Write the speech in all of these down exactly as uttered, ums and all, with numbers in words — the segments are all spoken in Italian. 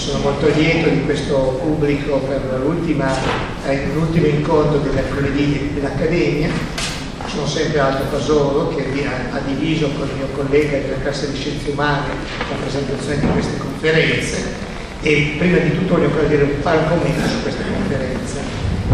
sono molto lieto di questo pubblico per l'ultimo incontro del mercoledì dell'Accademia. Sono sempre Aldo Fasolo, che ha, ha diviso con il mio collega della classe di scienze umane la presentazione di queste conferenze, e prima di tutto voglio ancora dire, fare un commento su queste conferenze.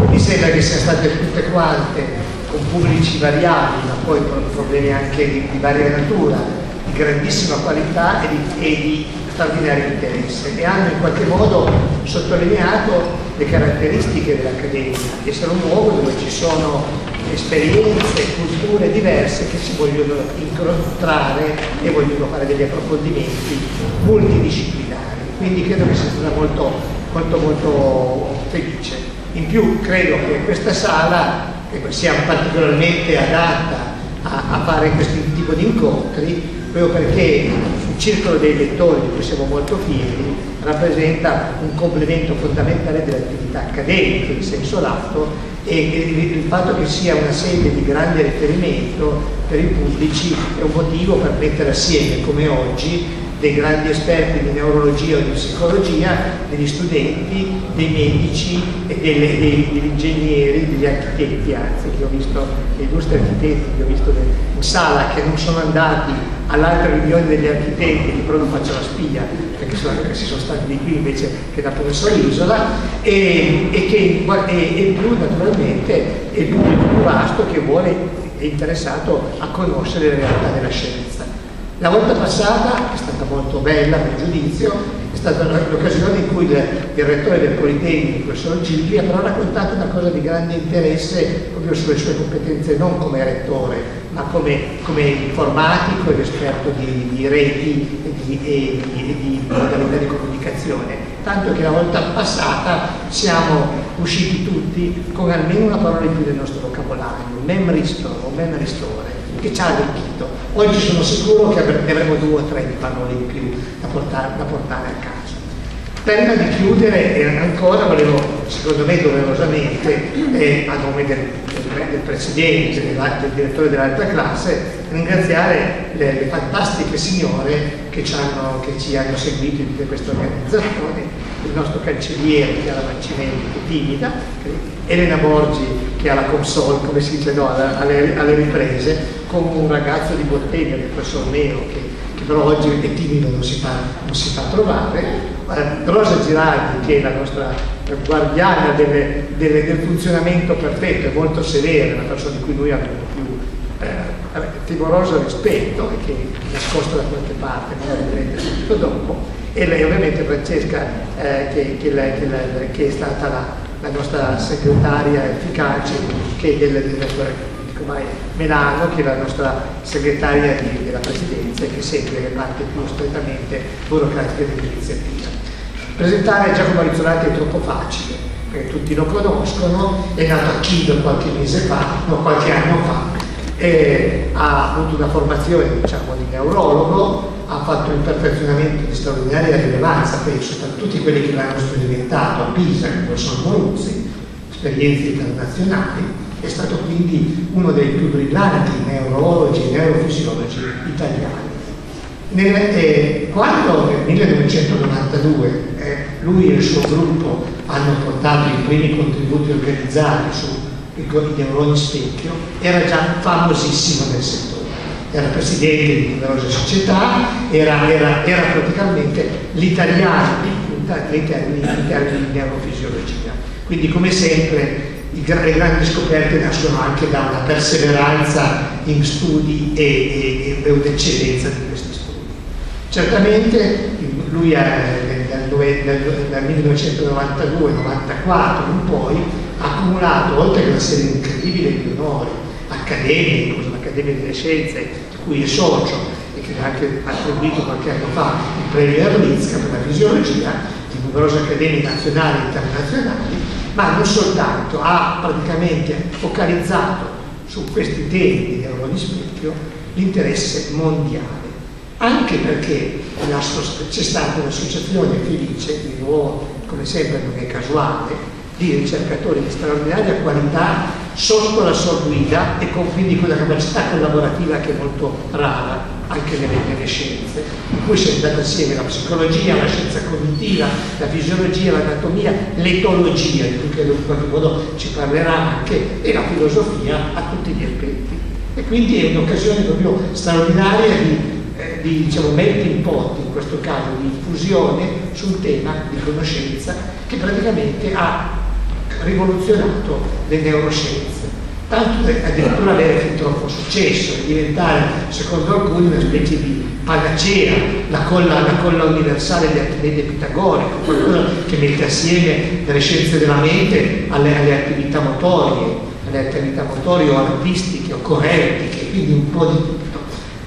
Mi sembra che siano state tutte quante con pubblici variabili, ma poi con problemi anche di, di varia natura, di grandissima qualità e di, e di straordinario interesse, e hanno in qualche modo sottolineato le caratteristiche dell'Accademia, che sono un luogo dove ci sono esperienze e culture diverse che si vogliono incontrare e vogliono fare degli approfondimenti multidisciplinari. Quindi credo che sia stata molto, molto, molto felice. In più credo che questa sala sia particolarmente adatta a, a fare questo tipo di incontri, proprio perché il Circolo dei Lettori, di cui siamo molto fieri, rappresenta un complemento fondamentale dell'attività accademica in senso lato, e il fatto che sia una sede di grande riferimento per i pubblici è un motivo per mettere assieme, come oggi, dei grandi esperti di neurologia o di psicologia, degli studenti, dei medici, e delle, dei, degli ingegneri, degli architetti, anzi, che ho visto, dei illustri architetti che ho visto in sala, che non sono andati all'altra riunione degli architetti, che però non faccio la spia, perché sono, si sono stati di qui invece che da professor Isola, e, e che e, e più naturalmente è il pubblico più vasto che vuole, è interessato a conoscere la realtà della scienza. La volta passata, che è stata molto bella per giudizio, è stata l'occasione in cui il, il rettore del Politecnico, il professor Gilli, ha però raccontato una cosa di grande interesse proprio sulle sue competenze, non come rettore, ma come, come informatico ed esperto di, di reti e di, e di, di modalità di comunicazione. Tanto che la volta passata siamo usciti tutti con almeno una parola in più del nostro vocabolario, memristore o memristore, che ci ha arricchito. Oggi sono sicuro che ne avremo due o tre di parole in più da portare, da portare a casa. Prima di chiudere, ancora volevo, secondo me doverosamente, eh, a nome del, del, del Presidente, del, del direttore dell'alta classe, ringraziare le, le fantastiche signore che ci hanno, che ci hanno seguito in tutta questa organizzazione: il nostro cancelliere, che è Ala Mancimelli Timida, Elena Borgi, che ha la console, come si dice, no, alle, alle riprese, con un ragazzo di Bottega, il professor Nero, che, che però oggi è timido, non si fa, non si fa trovare, Rosa Girardi, che è la nostra guardiana delle, delle, del funzionamento perfetto, è molto severa, una persona di cui noi abbiamo più eh, timoroso rispetto, e che è nascosta da qualche parte, ma la vedrete subito dopo, e lei, ovviamente Francesca, eh, che, che, la, che, la, che è stata la, la nostra segretaria efficace, che è del, del, del Melano, che è la nostra segretaria di, della Presidenza, e che segue le parti più strettamente burocratiche dell'iniziativa. Presentare Giacomo Rizzolatti è troppo facile, perché tutti lo conoscono, è nato a Chido qualche mese fa, no, qualche anno fa, e ha avuto una formazione, diciamo, di neurologo, ha fatto un perfezionamento di straordinaria rilevanza, penso, tra tutti quelli che l'hanno sperimentato a Pisa, come lo sono Moruzzi, esperienze internazionali. È stato quindi uno dei più brillanti neurologi e neurofisiologi italiani. Nel, eh, quando nel millenovecentonovantadue eh, lui e il suo gruppo hanno portato i primi contributi organizzati su il neuroni specchio, era già famosissimo nel settore, era presidente di numerose società, era, era, era praticamente l'italiano in termini di neurofisiologia. Quindi, come sempre, le grandi scoperte nascono anche da una perseveranza in studi e, e, e un'eccellenza di questi studi. Certamente lui ha, dal, dal, dal millenovecentonovantadue novantaquattro in poi ha accumulato, oltre che una serie incredibile di onori accademici, incluso l'Accademia delle Scienze, di cui è socio e che ha anche attribuito qualche anno fa il premio Erlitzka per la fisiologia, di numerose accademie nazionali e internazionali, ma non soltanto, ha praticamente focalizzato su questi temi di neuroni specchio l'interesse mondiale, anche perché c'è stata un'associazione felice, di nuovo, come sempre non è casuale, di ricercatori di straordinaria qualità sotto la sua guida, e con, quindi con una capacità collaborativa che è molto rara, anche nelle, nelle scienze, in cui si è andata assieme la psicologia, la scienza cognitiva, la fisiologia, l'anatomia, l'etologia, di cui credo in qualche modo ci parlerà anche, e la filosofia a tutti gli effetti. E quindi è un'occasione proprio straordinaria di, eh, di diciamo, melting pot, in questo caso, di fusione su un tema di conoscenza che praticamente ha rivoluzionato le neuroscienze. Tanto da addirittura avere fin troppo successo e diventare, secondo alcuni, una specie di panacea, la colla, la colla universale di Archimede Pitagorico, qualcosa che mette assieme le scienze della mente alle, alle attività motorie, alle attività motorie o artistiche o corretiche, quindi un po' di tutto.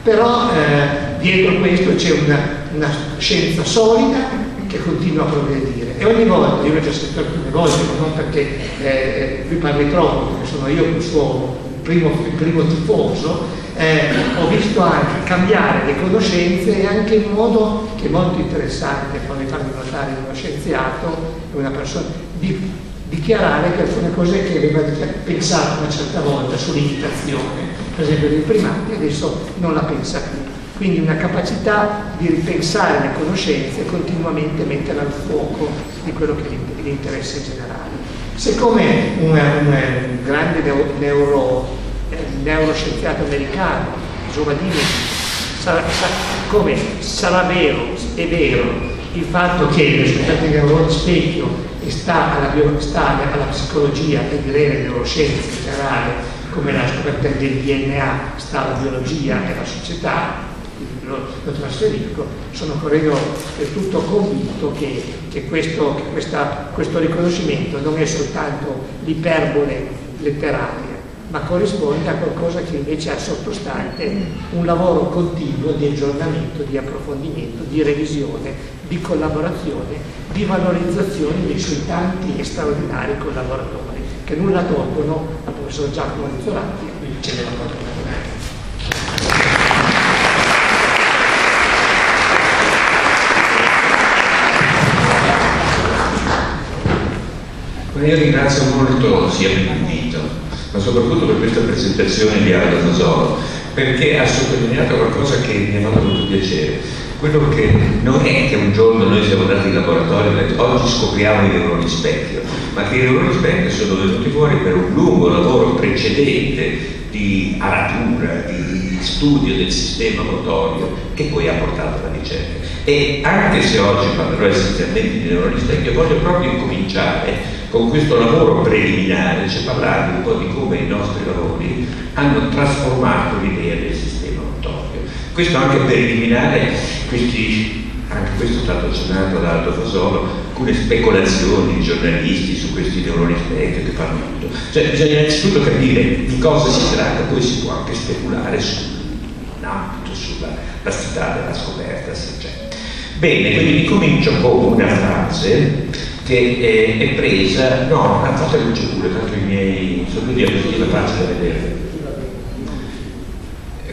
Però eh, dietro questo c'è una, una scienza solida che continua a progredire. E ogni volta, io l'ho già scritto alcune volte, ma non perché eh, qui parli troppo, perché sono io il suo primo, il primo tifoso, eh, ho visto anche cambiare le conoscenze, e anche in modo che è molto interessante, quando mi fanno notare uno scienziato, una persona, di dichiarare che alcune cose che aveva pensato una certa volta sull'imitazione, per esempio dei primati, adesso non la pensa più. Quindi una capacità di ripensare le conoscenze e continuamente metterle al fuoco di quello che è l'interesse generale. Siccome un, un grande neuro, neuroscienziato americano, Giovannini, sa, sa, come sarà vero, è vero, il fatto che il risultato del neurone specchio sta alla, bio, sta alla psicologia e direi alle neuroscienze in generale, come la scoperta del D N A sta alla biologia e alla società, Lo, lo trasferisco, sono credo del tutto convinto che, che, questo, che questa, questo riconoscimento non è soltanto l'iperbole letteraria, ma corrisponde a qualcosa che invece ha sottostante un lavoro continuo di aggiornamento, di approfondimento, di revisione, di collaborazione, di valorizzazione dei suoi tanti e straordinari collaboratori, che nulla tolgono al professor Giacomo Rizzolatti, a cui ce ne va molto. Io ringrazio molto sia per l'invito, ma soprattutto per questa presentazione di Aldo Zoro, perché ha sottolineato qualcosa che mi ha fatto molto piacere. Quello che non è che un giorno noi siamo andati in laboratorio e oggi scopriamo i neuroni specchio, ma che i neuroni specchio sono venuti fuori per un lungo lavoro precedente di aratura, di studio del sistema motorio, che poi ha portato alla ricerca. E anche se oggi parlerò essenzialmente di neuroni specchio, voglio proprio incominciare con questo lavoro preliminare, cioè parlare un po' di come i nostri lavori hanno trasformato l'idea del sistema motorio. Questo anche preliminare, questi, anche questo è stato accennato da Aldo Fasolo, alcune speculazioni di giornalisti su questi neuroni specchio che fanno tutto. Cioè bisogna innanzitutto capire di cosa si tratta, poi si può anche speculare sull'ambito, sulla vastità della scoperta, se c'è. Bene, quindi comincio con una frase che è, è presa, no, la faccia luce pure, tanto i miei sottotitoli la faccio da vedere.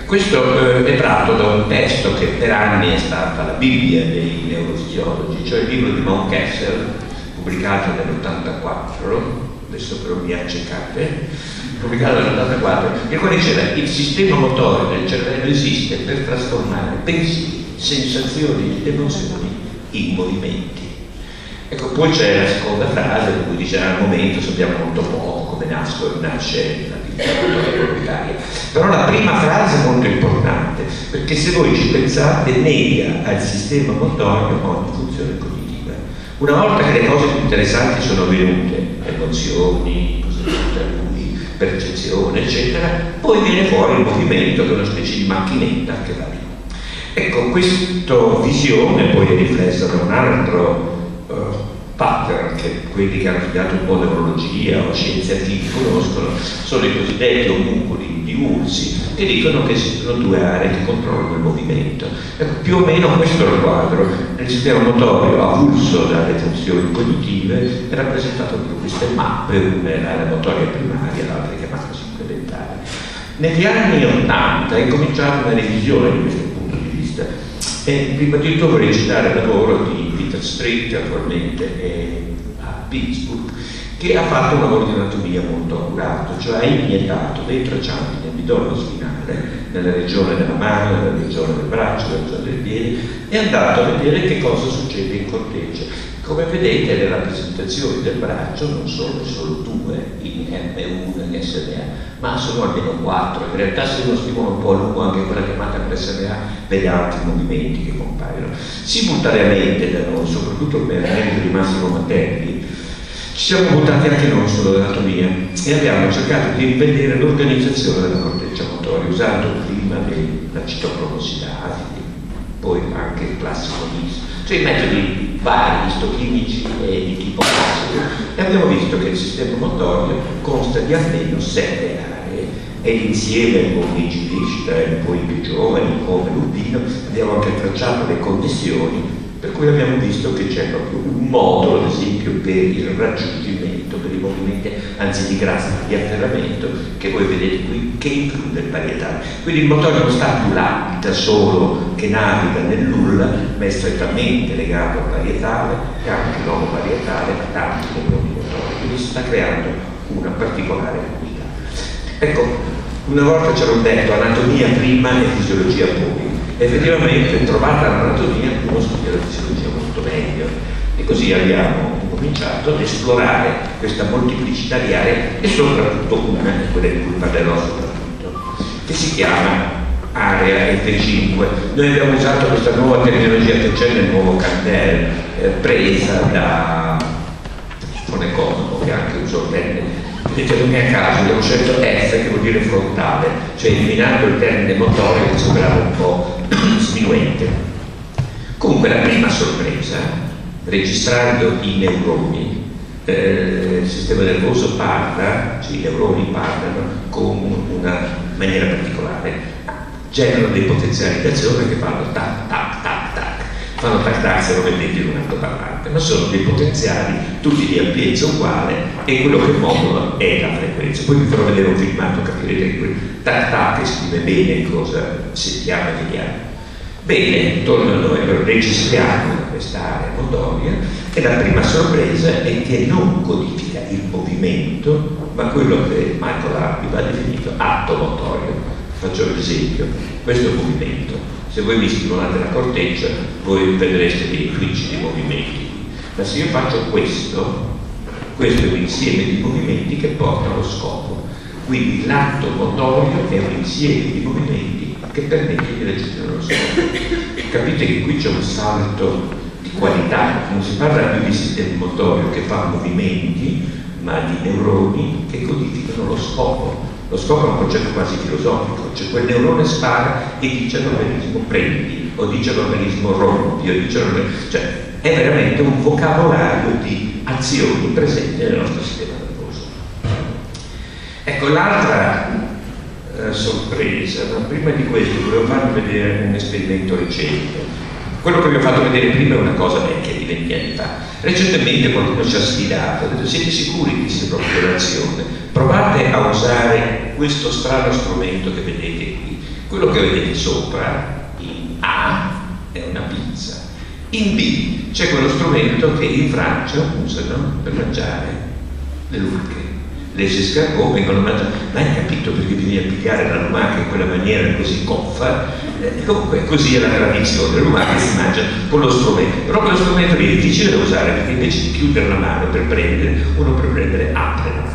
Questo eh, è tratto da un testo che per anni è stata la Bibbia dei neurofisiologi, cioè il libro di Monkessel, pubblicato nell'ottantaquattro, adesso però mi accecate, pubblicato nell'ottantaquattro, il quale diceva il sistema motorio del cervello esiste per trasformare pensieri, sensazioni ed emozioni in movimenti. Ecco, poi c'è la seconda frase in cui dice al momento sappiamo molto poco come nascono, nasce la difficoltà, però la prima frase è molto importante, perché se voi ci pensate nega al sistema motorio ogni funzione cognitiva. Una volta che le cose più interessanti sono venute, emozioni, percezione, eccetera, poi viene fuori il movimento che è una specie di macchinetta che va lì. Ecco, questa visione poi è riflessa da un altro pattern che quelli che hanno studiato un po' neurologia o scienziati conoscono, sono i cosiddetti omuncoli di Moruzzi, che dicono che esistono due aree che controllano il movimento. Ecco, più o meno questo è il quadro. Nel sistema motorio avulso dalle funzioni cognitive è rappresentato da queste mappe, una è l'area motoria primaria, l'altra è chiamata supplementare. Negli anni ottanta è cominciata una revisione di questo punto di vista, e prima di tutto vorrei citare il lavoro di Strette, attualmente è a Pittsburgh, che ha fatto un lavoro di anatomia molto accurato, cioè ha iniettato dei traccianti intorno spinale, nella regione della mano, nella regione del braccio, nella regione dei piedi, e andato a vedere che cosa succede in corteccia. Come vedete, le rappresentazioni del braccio non sono solo due in M uno e in S D A, ma sono almeno quattro. In realtà, se uno stimola un po' a lungo anche quella chiamata per S L A, vede altri movimenti che compaiono. Simultaneamente da noi, soprattutto per merito di Massimo Matelli, ci siamo buttati anche noi sull'anatomia e abbiamo cercato di rivedere l'organizzazione della corteccia motoria, usando prima la citocromossidasi, poi anche il classico M I S, cioè i metodi vari, istochimici e di tipo classico, e abbiamo visto che il sistema motorio consta di almeno sette aree, e insieme con i giristi, poi i più giovani, come l'Urbino, abbiamo anche tracciato le condizioni per cui abbiamo visto che c'è proprio un modulo, ad esempio, per il raggiungimento, per i movimenti, anzi di grassi, di afferramento, che voi vedete qui, che include il parietale. Quindi il motorio non sta più là, da solo, che naviga nell'ulla, ma è strettamente legato al parietale e anche l'uomo parietale, ma tanti del motorio. Quindi si sta creando una particolare comunità. Ecco, una volta ci hanno detto anatomia prima e fisiologia poi. Effettivamente, trovata l'anatomia, uno studia la fisiologia molto meglio, e così abbiamo cominciato ad esplorare questa molteplicità di aree, e soprattutto una, quella di cui parlerò soprattutto, che si chiama area F cinque. Noi abbiamo usato questa nuova terminologia che c'è nel nuovo cartello, eh, presa da Sponecovo, che anche usò bene. Vedete, non è a caso, abbiamo scelto F, che vuol dire frontale, cioè eliminando il termine motorio che sembrava un po' sminuente. Comunque la prima sorpresa, registrando i neuroni, eh, il sistema nervoso parla, cioè i neuroni parlano con una maniera particolare, generano dei potenziali d'azione che fanno tac, tac, tac, tac, fanno tac, tac se lo vedete in un altoparlante, ma sono dei potenziali tutti di ampiezza uguale, e quello che modulo è la frequenza. Poi vi farò vedere un filmato, capirete che quel tac tac esprime bene cosa sentiamo e vediamo. Bene, intorno a noi lo registriamo questa area motoria, e la prima sorpresa è che non codifica il movimento, ma quello che Michael Arby va definito atto motorio. Faccio un esempio, questo movimento, se voi vi stimolate la corteccia, voi vedreste dei flici di movimenti, ma se io faccio questo, questo è un insieme di movimenti che porta allo scopo. Quindi l'atto motorio è un insieme di movimenti che permette di raggiungere lo scopo. Capite che qui c'è un salto di qualità, non si parla più di sistema motorio che fa movimenti, ma di neuroni che codificano lo scopo. Lo scopo è un concetto quasi filosofico, cioè quel neurone spara e dice all'organismo prendi, o dice all'organismo rompi, o dice all'organismo... Cioè è veramente un vocabolario di azioni presenti nel nostro sistema nervoso. Ecco, l'altra eh, sorpresa, ma prima di questo volevo farvi vedere un esperimento recente. Quello che vi ho fatto vedere prima è una cosa vecchia di venti anni fa. Recentemente qualcuno ci ha sfidato, ha detto: siete sicuri di questa propria? Provate a usare questo strano strumento che vedete qui. Quello che vedete sopra in A è una pizza. In B c'è quello strumento che in Francia usano per mangiare le lumache. Le escargot vengono mangiate. Ma hai capito perché bisogna pigliare la lumaca in quella maniera così coffa? Eh, comunque così è la tradizione, le lumache si mangiano con lo strumento. Però quello strumento lì è difficile da usare, perché invece di chiudere la mano per prendere, uno per prendere apre la mano.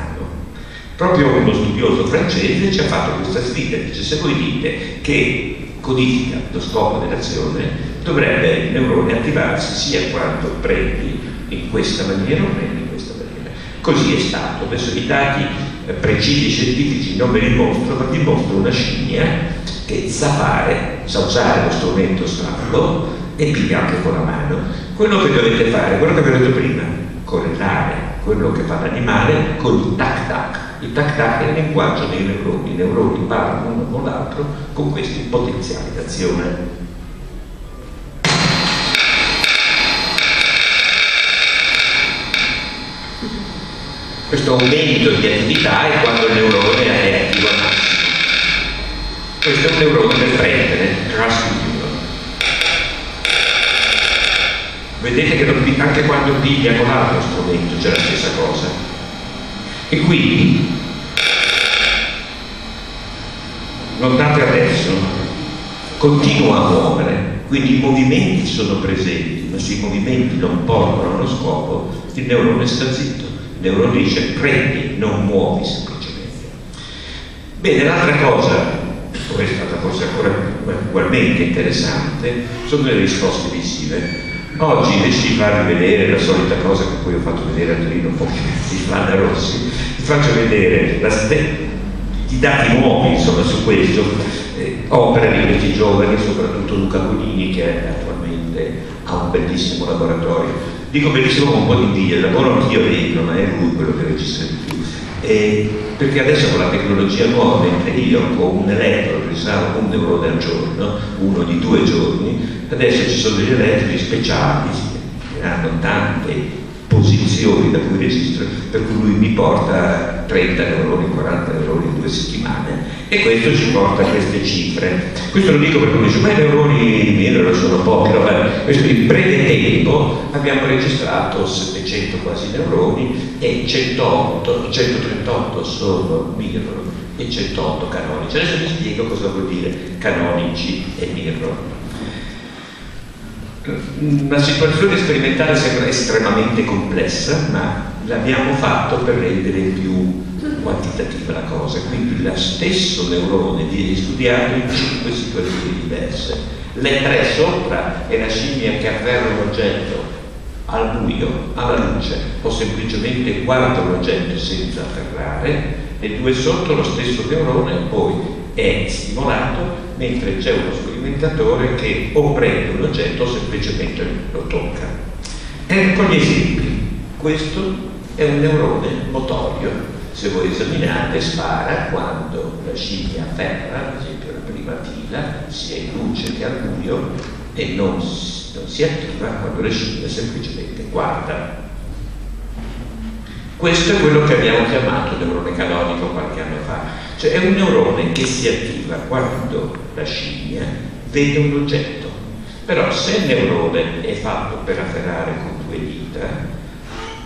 Proprio uno studioso francese ci ha fatto questa sfida, dice: se voi dite che codifica lo scopo dell'azione, dovrebbe il neurone attivarsi sia quando prendi in questa maniera o prendi in questa maniera. Così è stato. Adesso i dati precisi scientifici non ve li mostro, ma vi mostro una scimmia che sa fare, sa usare lo strumento strano e piglia anche con la mano. Quello che dovete fare, quello che vi ho detto prima, correlare quello che fa l'animale con il tac-tac. Il tac-tac è il linguaggio dei neuroni, i neuroni parlano uno con l'altro con questi potenziali d'azione. Questo aumento di attività è quando il neurone è attivo al massimo. Questo è un neurone del prendere, trust neuron. Vedete che anche quando piglia con l'altro strumento c'è la stessa cosa. E quindi notate adesso, continua a muovere, quindi i movimenti sono presenti, ma se i movimenti non portano allo scopo, il neurone sta zitto, il neurone dice prendi, non muovi semplicemente. Bene, l'altra cosa, come è stata forse ancora ugualmente interessante, sono le risposte visive. Oggi invece di farvi vedere la solita cosa che poi ho fatto vedere a Torino un po' di Giovanna Rossi, vi faccio vedere la i dati nuovi insomma, su questo, eh, opera di questi giovani, soprattutto Luca Bonini, che attualmente ha un bellissimo laboratorio. Dico bellissimo con un po' di invidia, lavoro anch'io dentro, ma è lui quello che registra di più. Eh, perché adesso con la tecnologia nuova, mentre io con un elettro pensavo un neurone al giorno, uno di due giorni, adesso ci sono degli elettroni speciali che hanno tante posizioni da cui registro, per cui lui mi porta trenta neuroni, quaranta neuroni in due settimane, e questo ci porta a queste cifre. Questo lo dico perché uno dice ma i neuroni miei sono pochi, no? Beh, questo in breve tempo abbiamo registrato settecento quasi neuroni e centootto, centotrentotto sono mirror e centootto canonici. Adesso vi spiego cosa vuol dire canonici e mirror. La situazione sperimentale sembra estremamente complessa, ma l'abbiamo fatto per rendere più quantitativa la cosa, quindi lo stesso neurone viene studiato in cinque situazioni diverse. Le tre sopra è la scimmia che afferra un oggetto al buio, alla luce, o semplicemente guarda un oggetto senza afferrare. Le due sotto lo stesso neurone poi è stimolato, mentre c'è uno sperimentatore che o prende un oggetto o semplicemente lo tocca. Ecco gli esempi. Questo è un neurone motorio. Se voi esaminate, spara quando la scimmia afferra, ad esempio la prima fila, sia in luce che al buio, e non si, non si attiva quando la scimmia semplicemente guarda. Questo è quello che abbiamo chiamato neurone canonico qualche anno fa, cioè è un neurone che si attiva quando la scimmia vede un oggetto. Però se il neurone è fatto per afferrare con due dita,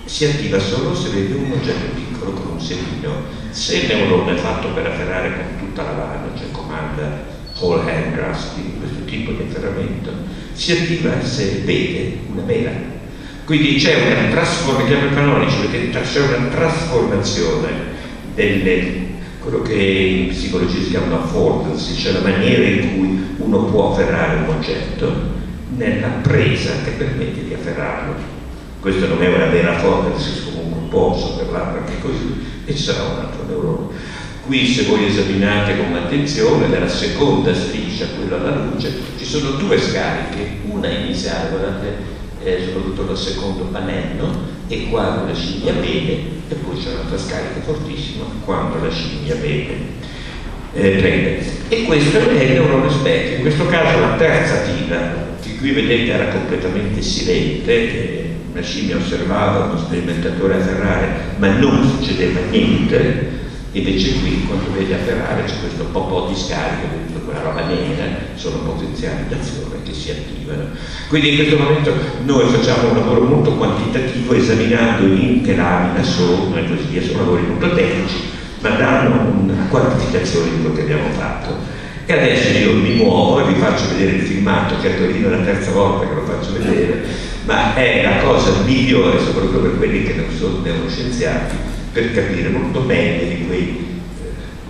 si attiva solo se vede un oggetto piccolo con un semino. Se il neurone è fatto per afferrare con tutta la mano, cioè comanda whole hand grasping, questo tipo di afferramento, si attiva se vede una mela. Quindi c'è una trasformazione, canonici, perché c'è una trasformazione delle, quello che in psicologia si chiama affordance, cioè la maniera in cui uno può afferrare un oggetto, nella presa che permette di afferrarlo. Questo non è una vera affordance, comunque un po' sotterrarlo anche così, e ci sarà un altro neurone. Qui, se voi esaminate con attenzione, nella seconda striscia, quella alla luce, ci sono due scariche, una iniziale, guardate, Eh, soprattutto dal secondo pannello, e quando la scimmia vede, e poi c'è un'altra scarica fortissima quando la scimmia vede, eh, prende. E questo è il neurone specchio, in questo caso la terza fila, che qui vedete era completamente silente, eh, la scimmia osservava uno sperimentatore afferrare, ma non succedeva niente, invece qui quando vede afferrare c'è questo po' di scarico, quella roba nera, sono potenziali d'azione che si attivano. Quindi in questo momento noi facciamo un lavoro molto quantitativo esaminando in che lamina sono e così via, sono lavori molto tecnici, ma danno una quantificazione di quello che abbiamo fatto. E adesso io mi muovo e vi faccio vedere il filmato, che a Torino è la terza volta che lo faccio vedere, ma è la cosa migliore, soprattutto per quelli che non sono neuroscienziati, per capire molto bene di quei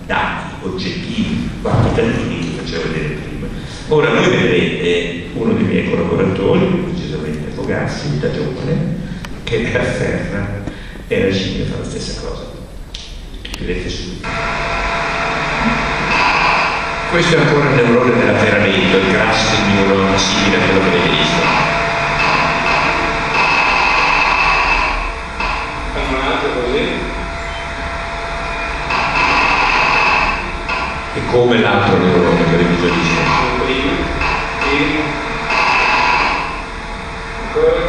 dati oggettivi, quantitativi che facevo vedere prima. Ora voi vedrete uno dei miei collaboratori, precisamente Fogassi, da giovane, che afferra e la scimmia fa la stessa cosa. Vedete subito. Questo è ancora il neurone dell'afferramento, il grasso di un neurone simile a quello che avete visto. Come l'altro neurone che avete visualizzato. Prima, prima, ancora.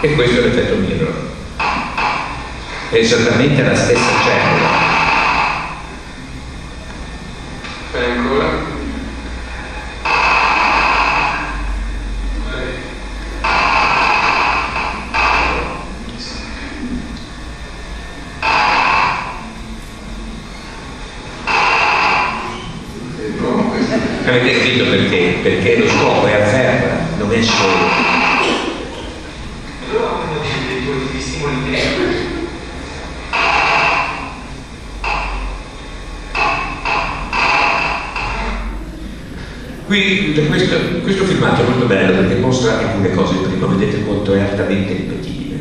E questo è l'effetto mirror. È esattamente la stessa cellula. E ancora. avete capito perché? Perché lo scopo è afferma, non è solo. Qui, questo, questo filmato è molto bello perché mostra alcune cose. Prima vedete quanto è altamente ripetibile.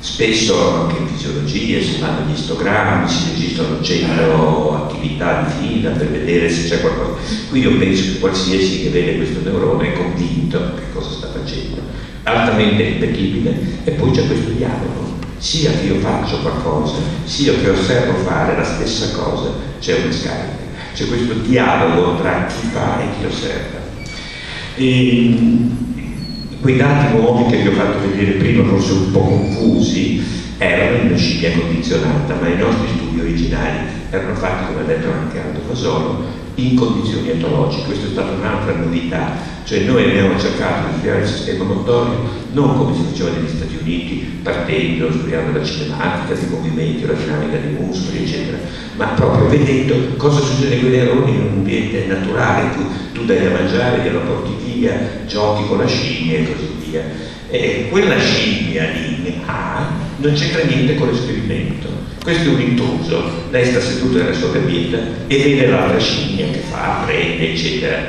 Spesso anche in fisiologia si fanno gli istogrammi, si registrano cento attività di fila per vedere se c'è qualcosa. Qui io penso che qualsiasi che vede questo neurone è convinto che cosa sta facendo. Altamente ripetibile. E poi c'è questo dialogo. Sia che io faccio qualcosa, sia che osservo fare la stessa cosa, c'è una scarica. C'è questo dialogo tra chi fa e chi osserva. E quei dati nuovi che vi ho fatto vedere prima, forse un po' confusi, erano in una scimmia condizionata, ma i nostri studi originali erano fatti, come ha detto anche Aldo Fasolo, in condizioni etologiche. Questa è stata un'altra novità, cioè noi abbiamo cercato di studiare il sistema motorio non come si faceva negli Stati Uniti, partendo, studiando la cinematica dei movimenti, la dinamica dei muscoli, eccetera, ma proprio vedendo cosa succede con i neuroni in un ambiente naturale, tu, tu dai da mangiare, glielo porti via, giochi con la scimmia e così via. E quella scimmia lì A non c'entra niente con l'esperimento. Questo è un intruso, lei sta seduta nella sua gabbietta e vede l'altra scimmia che fa, prende, eccetera.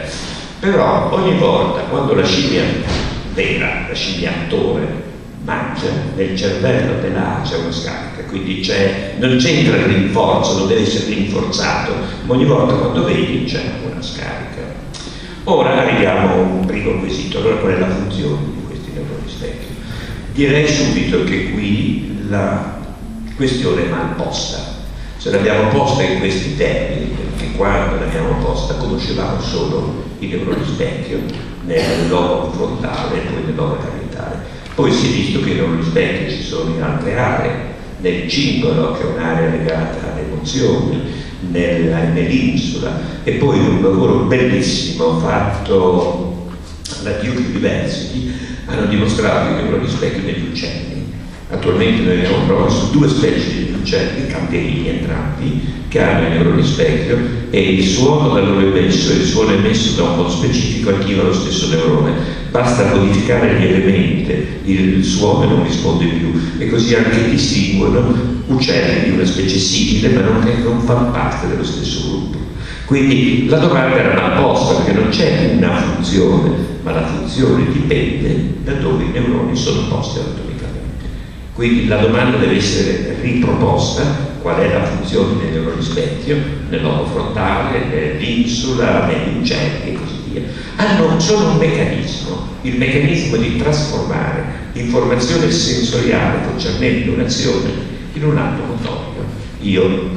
Però ogni volta quando la scimmia vera, la scimmia attore, mangia, nel cervello della A c'è una scarica, quindi non c'entra il rinforzo, non deve essere rinforzato, ma ogni volta quando vedi c'è una scarica. Ora arriviamo a un primo quesito, allora qual è la funzione di questi neuroni specchio? Direi subito che qui la questione mal posta, se l'abbiamo posta in questi termini, perché quando l'abbiamo posta conoscevamo solo il neurone specchio nel lobo frontale e poi nel lobo parietale. Poi si è visto che i neuroni specchio ci sono in altre aree, nel cingolo che è un'area legata alle emozioni, nell'insula, e poi un lavoro bellissimo fatto alla Duke University hanno dimostrato il neurone specchio negli uccelli. Attualmente noi abbiamo provato due specie di uccelli, camperini entrambi, che hanno il neurone specchio e il suono da loro emesso e il suono emesso da un modo specifico attiva lo stesso neurone. Basta modificare gli elementi, il suono non risponde più e così anche distinguono uccelli di una specie simile ma non che non fanno parte dello stesso gruppo. Quindi la domanda era mal posta perché non c'è una funzione, ma la funzione dipende da dove i neuroni sono posti anatomicamente. Quindi la domanda deve essere riproposta, qual è la funzione del neurone specchio, nel lobo frontale, nell'insula, negli uccelli e così via. Hanno solo un meccanismo, il meccanismo di trasformare informazione sensoriale concernente un'azione in un atto motorio. Io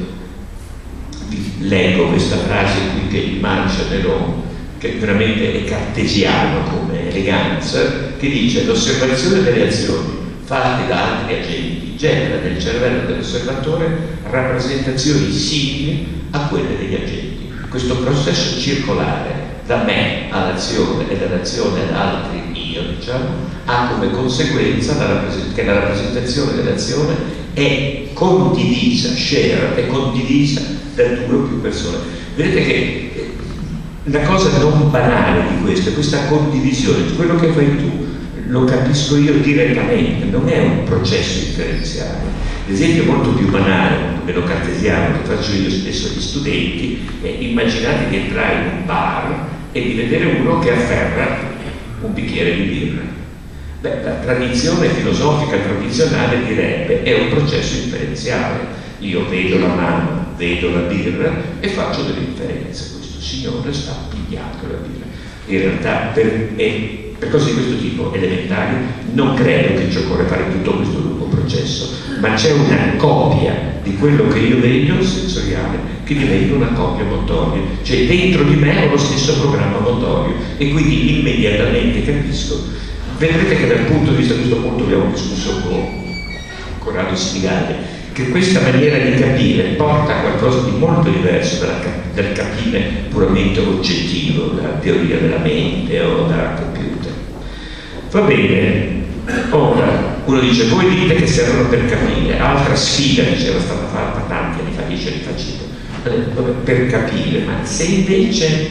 vi leggo questa frase qui che immagina Nerone, che veramente è cartesiano come eleganza, che dice l'osservazione delle azioni fatti da altri agenti, genera nel cervello dell'osservatore rappresentazioni simili a quelle degli agenti. Questo processo circolare da me all'azione e dall'azione ad altri io, diciamo, ha come conseguenza la che la rappresentazione dell'azione è condivisa, share, è condivisa da due o più persone. Vedete che la cosa non banale di questo è questa condivisione di quello che fai tu. Lo capisco io direttamente, non è un processo differenziale. L'esempio molto più banale, meno cartesiano, che faccio io spesso agli studenti, è immaginate di entrare in un bar e di vedere uno che afferra un bicchiere di birra. Beh, la tradizione filosofica tradizionale direbbe è un processo differenziale. Io vedo la mano, vedo la birra e faccio delle differenze. Questo signore sta pigliando la birra. In realtà per me, per cose di questo tipo elementari non credo che ci occorra fare tutto questo lungo processo, ma c'è una copia di quello che io vedo sensoriale che diventa una copia motoria, cioè dentro di me ho lo stesso programma motorio e quindi immediatamente capisco. Vedrete che dal punto di vista, a questo punto abbiamo discusso con Corrado Stigale, che questa maniera di capire porta a qualcosa di molto diverso dal dal capire puramente oggettivo, dalla teoria della mente o dal computer. Va bene, ora uno dice voi dite che servono per capire, altra sfida diceva stata fatta tanti anni fa, dieci anni fa, per capire, ma se invece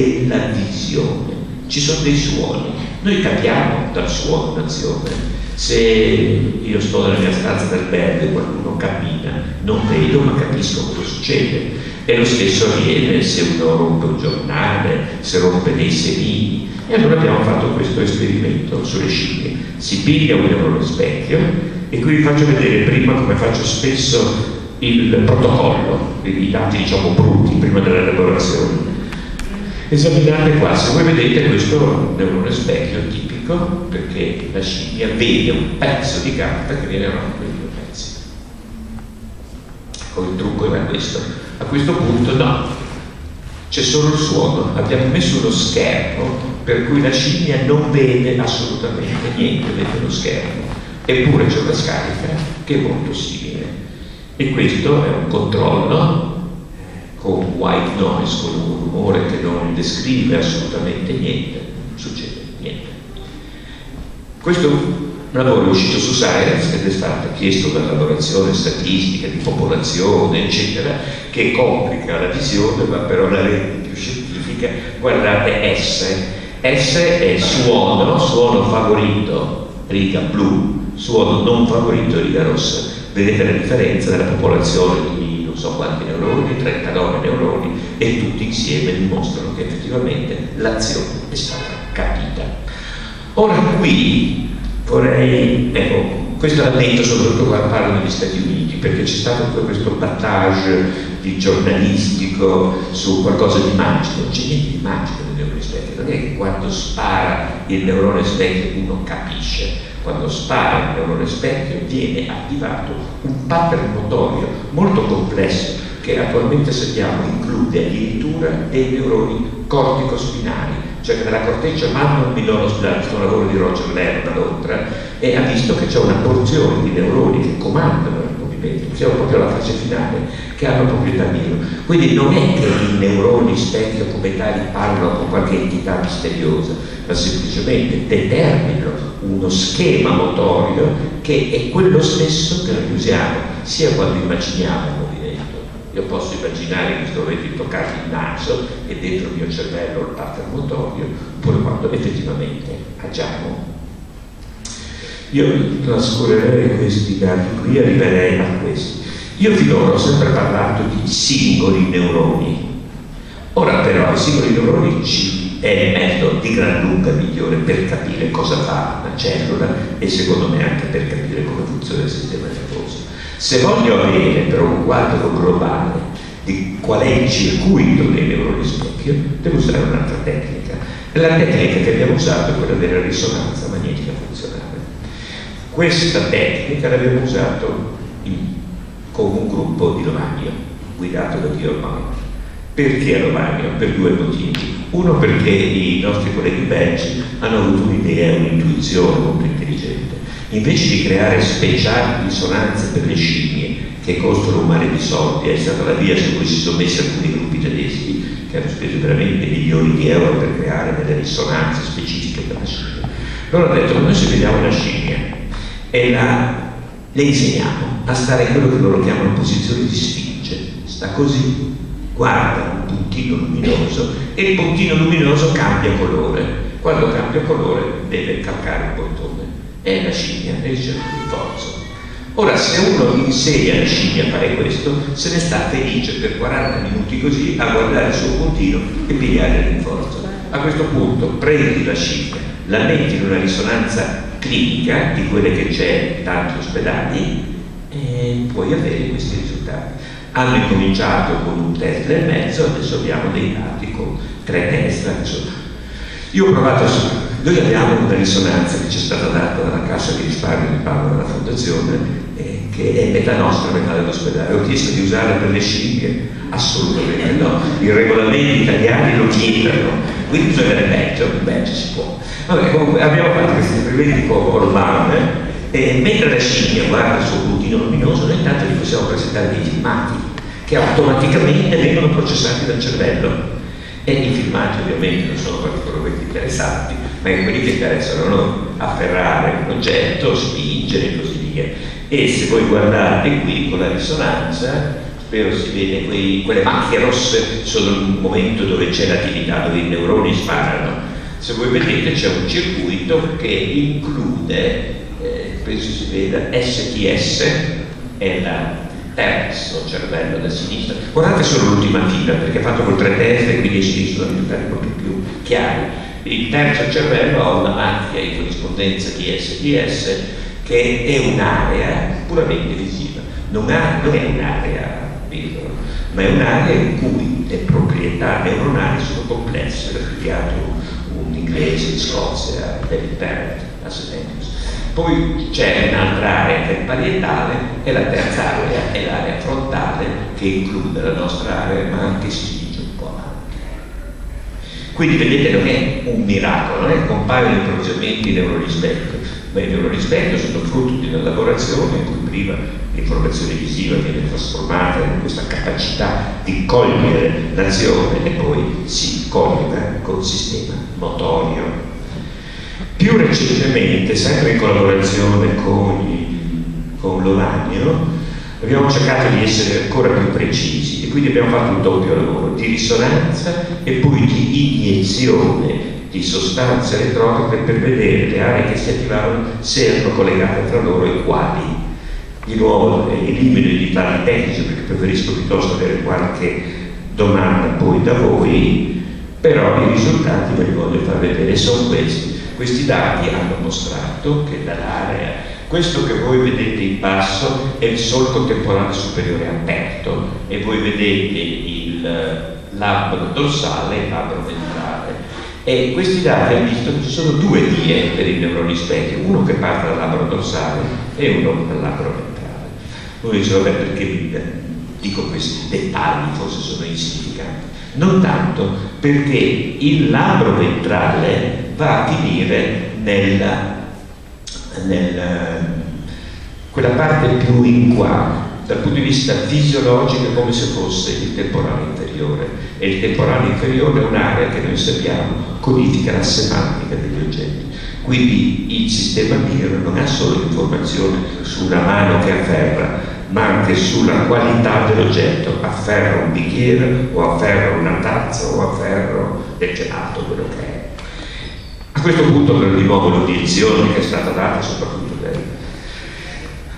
della visione. Ci sono dei suoni, noi capiamo dal suono un'azione. Se io sto nella mia stanza d'albergo e qualcuno cammina, non vedo ma capisco cosa succede. E lo stesso avviene se uno rompe un giornale, se rompe dei sedili. E allora abbiamo fatto questo esperimento sulle scimmie. Si piglia un neurone specchio, e qui vi faccio vedere prima, come faccio spesso, il protocollo, i dati diciamo brutti prima dell'elaborazione. Esaminate qua, se voi vedete questo è un neurone specchio tipico, perché la scimmia vede un pezzo di carta che viene rotto in due pezzi. O il trucco era questo. A questo punto no, c'è solo il suono, abbiamo messo uno schermo per cui la scimmia non vede assolutamente niente dentro lo schermo, eppure c'è una scarica che è molto simile. E questo è un controllo con white noise, con un rumore che non descrive assolutamente niente, non succede niente. Questo lavoro è uscito su Science ed è stato chiesto da elaborazione statistica di popolazione, eccetera, che complica la visione, ma però la rende più scientifica. Guardate S, S è suono, suono favorito, riga blu, suono non favorito, riga rossa. Vedete la differenza della popolazione di non so quanti neuroni, trentanove neuroni, e tutti insieme dimostrano che effettivamente l'azione è stata capita. Ora qui vorrei, ecco, questo l'ha detto soprattutto quando parlo degli Stati Uniti, perché c'è stato tutto questo battage di giornalistico su qualcosa di magico. Non c'è niente di magico nel neurone specchio, non è che quando spara il neurone specchio uno capisce. Quando spara il neurone specchio viene attivato un pattern motorio molto complesso che attualmente sappiamo include addirittura dei neuroni corticospinali, cioè che nella corteccia mandibulospinale, spinale, questo è un lavoro di Roger Lerner a Londra, e ha visto che c'è una porzione di neuroni che comandano il movimento, siamo proprio alla fase finale, che hanno proprietà meno. Quindi non è che i neuroni specchio come tali parlano con qualche entità misteriosa, ma semplicemente determinano uno schema motorio che è quello stesso che noi usiamo sia quando immaginiamo il movimento. Io posso immaginare che sto vedendo toccare il naso e dentro il mio cervello il pattern motorio, oppure quando effettivamente agiamo. Io trascorrerei questi dati qui, arriverei a questi. Io finora ho sempre parlato di singoli neuroni. Ora però i singoli neuroni ci è il metodo di gran lunga migliore per capire cosa fa una cellula e secondo me anche per capire come funziona il sistema nervoso. Se voglio avere però un quadro globale di qual è il circuito dei neuroni specchio, devo usare un'altra tecnica. La tecnica che abbiamo usato è quella della risonanza magnetica funzionale. Questa tecnica l'abbiamo usata con un gruppo di Lomagno, guidato da Chido. Perché a Lomagno? Per due motivi. Uno, perché i nostri colleghi belgi hanno avuto un'idea, un'intuizione molto intelligente. Invece di creare speciali risonanze per le scimmie, che costano un mare di soldi, è stata la via su cui si sono messi alcuni gruppi tedeschi, che hanno speso veramente milioni di euro per creare delle risonanze specifiche per le scimmie. Loro hanno detto, noi se vediamo una scimmia e la, le insegniamo a stare in quello che loro chiamano posizione di sfinge, sta così, guarda un puntino luminoso e il puntino luminoso cambia colore. Quando cambia colore deve calcare il bottone. È la scimmia nel cerchio di forza. Ora, se uno insegna alla scimmia a fare questo, se ne sta felice per quaranta minuti così a guardare il suo puntino e pigliare l'inforzo. A questo punto prendi la scimmia, la metti in una risonanza clinica di quelle che c'è in tanti ospedali e puoi avere questi risultati. Hanno incominciato con un Tesla e mezzo, adesso abbiamo dei dati con tre Tesla. Io ho provato, noi abbiamo una risonanza che ci è stata data dalla Cassa di Risparmio di Parma, dalla Fondazione, eh, che è metà nostra, metà dell'ospedale. Ho chiesto di usarla per le scimmie? Assolutamente no. I regolamenti italiani lo chiedono, quindi bisogna nel Belgio, in Belgio si può. Vabbè, comunque abbiamo fatto questi esperimenti con Orban. E mentre la scimmia guarda il suo puntino luminoso, noi intanto gli possiamo presentare dei filmati che automaticamente vengono processati dal cervello. E i filmati ovviamente non sono particolarmente interessanti, ma è quelli che interessano noi, afferrare un oggetto, spingere e così via. E se voi guardate qui con la risonanza, spero si vede, quei, quelle macchie rosse sono il momento dove c'è l'attività, dove i neuroni sparano. Se voi vedete c'è un circuito che include, eh, penso si veda, S T S, è la terzo cervello da sinistra. Guardate solo l'ultima fila perché è fatto col tre T F, quindi ci sono diventati molto più chiari. Il terzo cervello ha una macchia in corrispondenza di S T S che è un'area puramente visiva, non, ha, non è un'area piccola, ma è un'area in cui le proprietà neuronali sono complesse, l'ha studiato un inglese in Scozia, David Parrott, a Sentence. Poi c'è un'altra area che è parietale e la terza area è l'area frontale che include la nostra area ma anche si dirige un po' avanti. Quindi vedete non è un miracolo, non è che compaiono improvvisamente i neuroni specchio, ma i neuroni specchio sono frutto di una lavorazione in cui prima l'informazione visiva viene trasformata in questa capacità di cogliere l'azione e poi si collega col sistema motorio. Più recentemente, sempre in collaborazione con, con Lolagno, abbiamo cercato di essere ancora più precisi e quindi abbiamo fatto un doppio lavoro di risonanza e poi di iniezione di sostanze elettroniche per vedere le aree che si attivavano se erano collegate tra loro e quali. Di nuovo elimino i dettagli tecnici perché preferisco piuttosto avere qualche domanda poi da voi, però i risultati ve li voglio far vedere, sono questi. Questi dati hanno mostrato che dall'area, questo che voi vedete in basso è il solco temporale superiore aperto e voi vedete il labbro dorsale e il labbro ventrale. E questi dati hanno visto che ci sono due vie per i neuroni specchio, uno che parte dal labbro dorsale e uno dal labbro ventrale. Uno dice, vabbè, perché vi dico questi dettagli, forse sono insignificanti. Non tanto, perché il labbro ventrale va a finire nella, nella quella parte più in qua dal punto di vista fisiologico, come se fosse il temporale inferiore, e il temporale inferiore è un'area che noi sappiamo codifica la semantica degli oggetti. Quindi il sistema mirror non ha solo informazione sulla mano che afferra, ma anche sulla qualità dell'oggetto, afferra un bicchiere o afferra una tazza o afferra del gelato, quello che è. A questo punto però di nuovo l'obiezione che è stata data soprattutto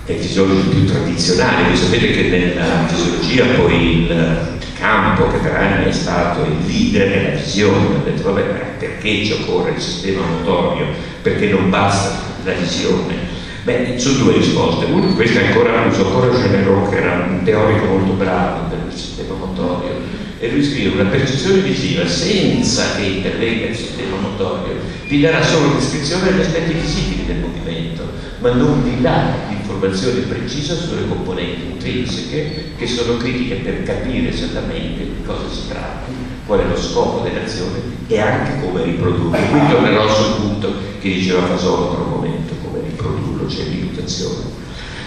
dai fisiologi più tradizionali, voi sapete che nella fisiologia poi il campo che per anni è stato il leader è la visione, ho detto vabbè perché ci occorre il sistema motorio, perché non basta la visione? Beh, ci sono due risposte, una questa è ancora uso ancora Generò che era un teorico molto bravo del sistema motorio, e lui scrive una percezione visiva senza che intervenga il sistema motorio vi darà solo descrizione degli aspetti visibili del movimento, ma non vi dà informazione precisa sulle componenti intrinseche che sono critiche per capire esattamente di cosa si tratta, qual è lo scopo dell'azione e anche come riprodurlo. Qui tornerò sul punto che diceva Fasolo tra un momento, come riprodurlo, cioè l'imitazione.